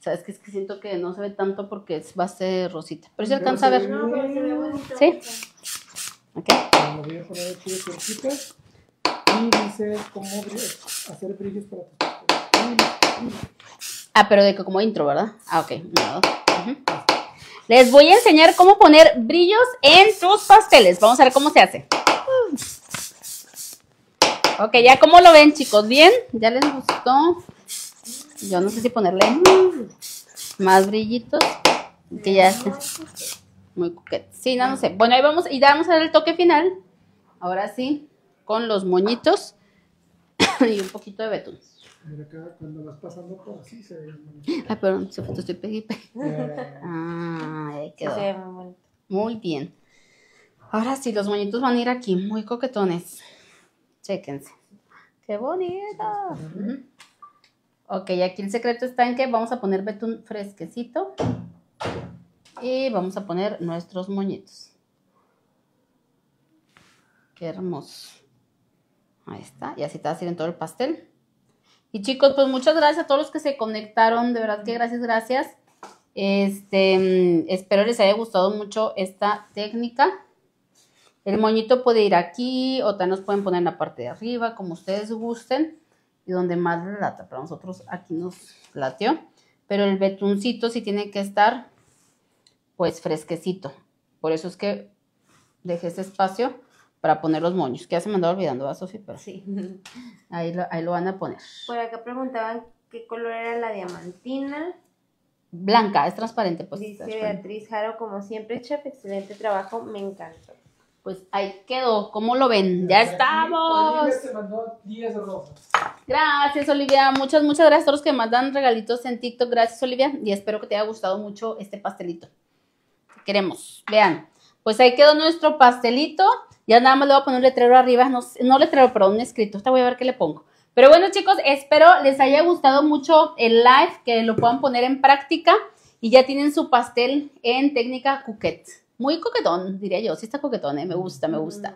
Sabes que es que siento que no se ve tanto porque es base rosita. Pero si alcanza a ver. Sí. Ok. Bueno, voy a poner aquí de cortitas. Y dice cómo hacer brillos para tus. Ah, pero de que como intro, ¿verdad? Ah, ok. Uno, dos. Uh-huh. Les voy a enseñar cómo poner brillos en tus pasteles. Vamos a ver cómo se hace. Ok, ya como lo ven, chicos. ¿Bien? ¿Ya les gustó? Yo no sé si ponerle más brillitos. Que ya está. Muy coquete. Sí, no, no sé. Bueno, ahí vamos. Y ya vamos a dar el toque final. Ahora sí, con los moñitos y un poquito de betún. Mira acá, cuando vas pasando por así se ve. Ay, perdón, se fue, estoy pegui, pegui. Ah, ahí quedó. Sí, muy, muy bien. Ahora sí, los moñitos van a ir aquí, muy coquetones. Chéquense. ¡Qué bonito! Uh-huh. Ok, aquí el secreto está en que vamos a poner betún fresquecito. Y vamos a poner nuestros moñitos. Qué hermoso. Ahí está, y así te va a ir en todo el pastel. Y chicos, pues muchas gracias a todos los que se conectaron, de verdad que gracias, gracias. Este, espero les haya gustado mucho esta técnica. El moñito puede ir aquí, o también nos pueden poner en la parte de arriba, como ustedes gusten, y donde más les lata, pero nosotros aquí nos lateó. Pero el betuncito sí tiene que estar, pues, fresquecito. Por eso es que dejé este espacio para poner los moños, que ya se me andaba olvidando, ¿va, Sofi? Pero sí. Ahí lo, ahí lo van a poner. Por acá preguntaban qué color era la diamantina. Blanca, es transparente. Pues, dice transparente. Beatriz Jaro, como siempre, chef, excelente trabajo, me encanta. Pues ahí quedó, ¿cómo lo ven? ¡Ya estamos! Olivia te mandó diez rosas. Gracias, Olivia, muchas, muchas gracias a todos los que mandan regalitos en TikTok. Gracias, Olivia, y espero que te haya gustado mucho este pastelito. Queremos, vean. Pues ahí quedó nuestro pastelito. Ya nada más le voy a poner un letrero arriba, no, no letrero, perdón, un escrito. Esta voy a ver qué le pongo. Pero bueno, chicos, espero les haya gustado mucho el live, que lo puedan poner en práctica. Y ya tienen su pastel en técnica Coquette. Muy coquetón, diría yo. Sí está coquetón, ¿eh? Me gusta, me gusta.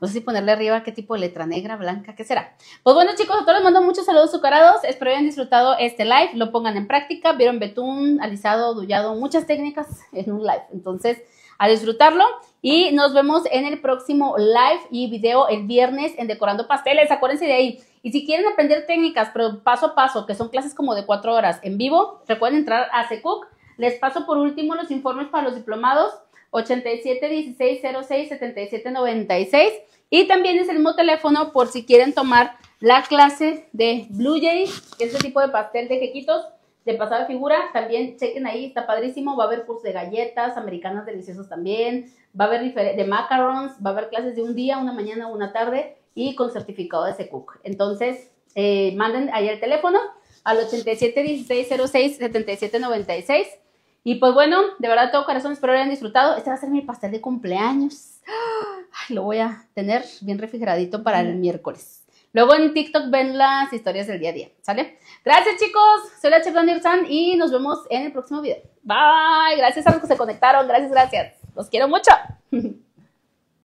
No sé si ponerle arriba qué tipo de letra, negra, blanca, ¿qué será? Pues bueno, chicos, a todos les mando muchos saludos azucarados. Espero hayan disfrutado este live, lo pongan en práctica. Vieron betún, alisado, dullado, muchas técnicas en un live. Entonces, a disfrutarlo y nos vemos en el próximo live y video el viernes en Decorando Pasteles, acuérdense de ahí. Y si quieren aprender técnicas, pero paso a paso, que son clases como de cuatro horas en vivo, recuerden entrar a Secuc. Les paso por último los informes para los diplomados, ochenta y siete dieciséis cero seis setenta y siete noventa y seis, y también es el mismo teléfono por si quieren tomar la clase de Blue Jay, que es este tipo de pastel de quequitos, de pasada figura. También chequen ahí, está padrísimo. Va a haber cursos de galletas americanas deliciosas también, va a haber de macarons, va a haber clases de un día, una mañana, una tarde y con certificado de Secuc. Entonces, eh, manden ahí el teléfono al ochenta y siete dieciséis cero seis setenta y siete noventa y seis. Y pues bueno, de verdad todo corazón, espero hayan disfrutado. Este va a ser mi pastel de cumpleaños. Ay, lo voy a tener bien refrigeradito para el miércoles. Luego en TikTok ven las historias del día a día, ¿sale? Gracias, chicos. Soy la chef Dani Orsan y nos vemos en el próximo video. Bye. Gracias a los que se conectaron. Gracias, gracias. Los quiero mucho.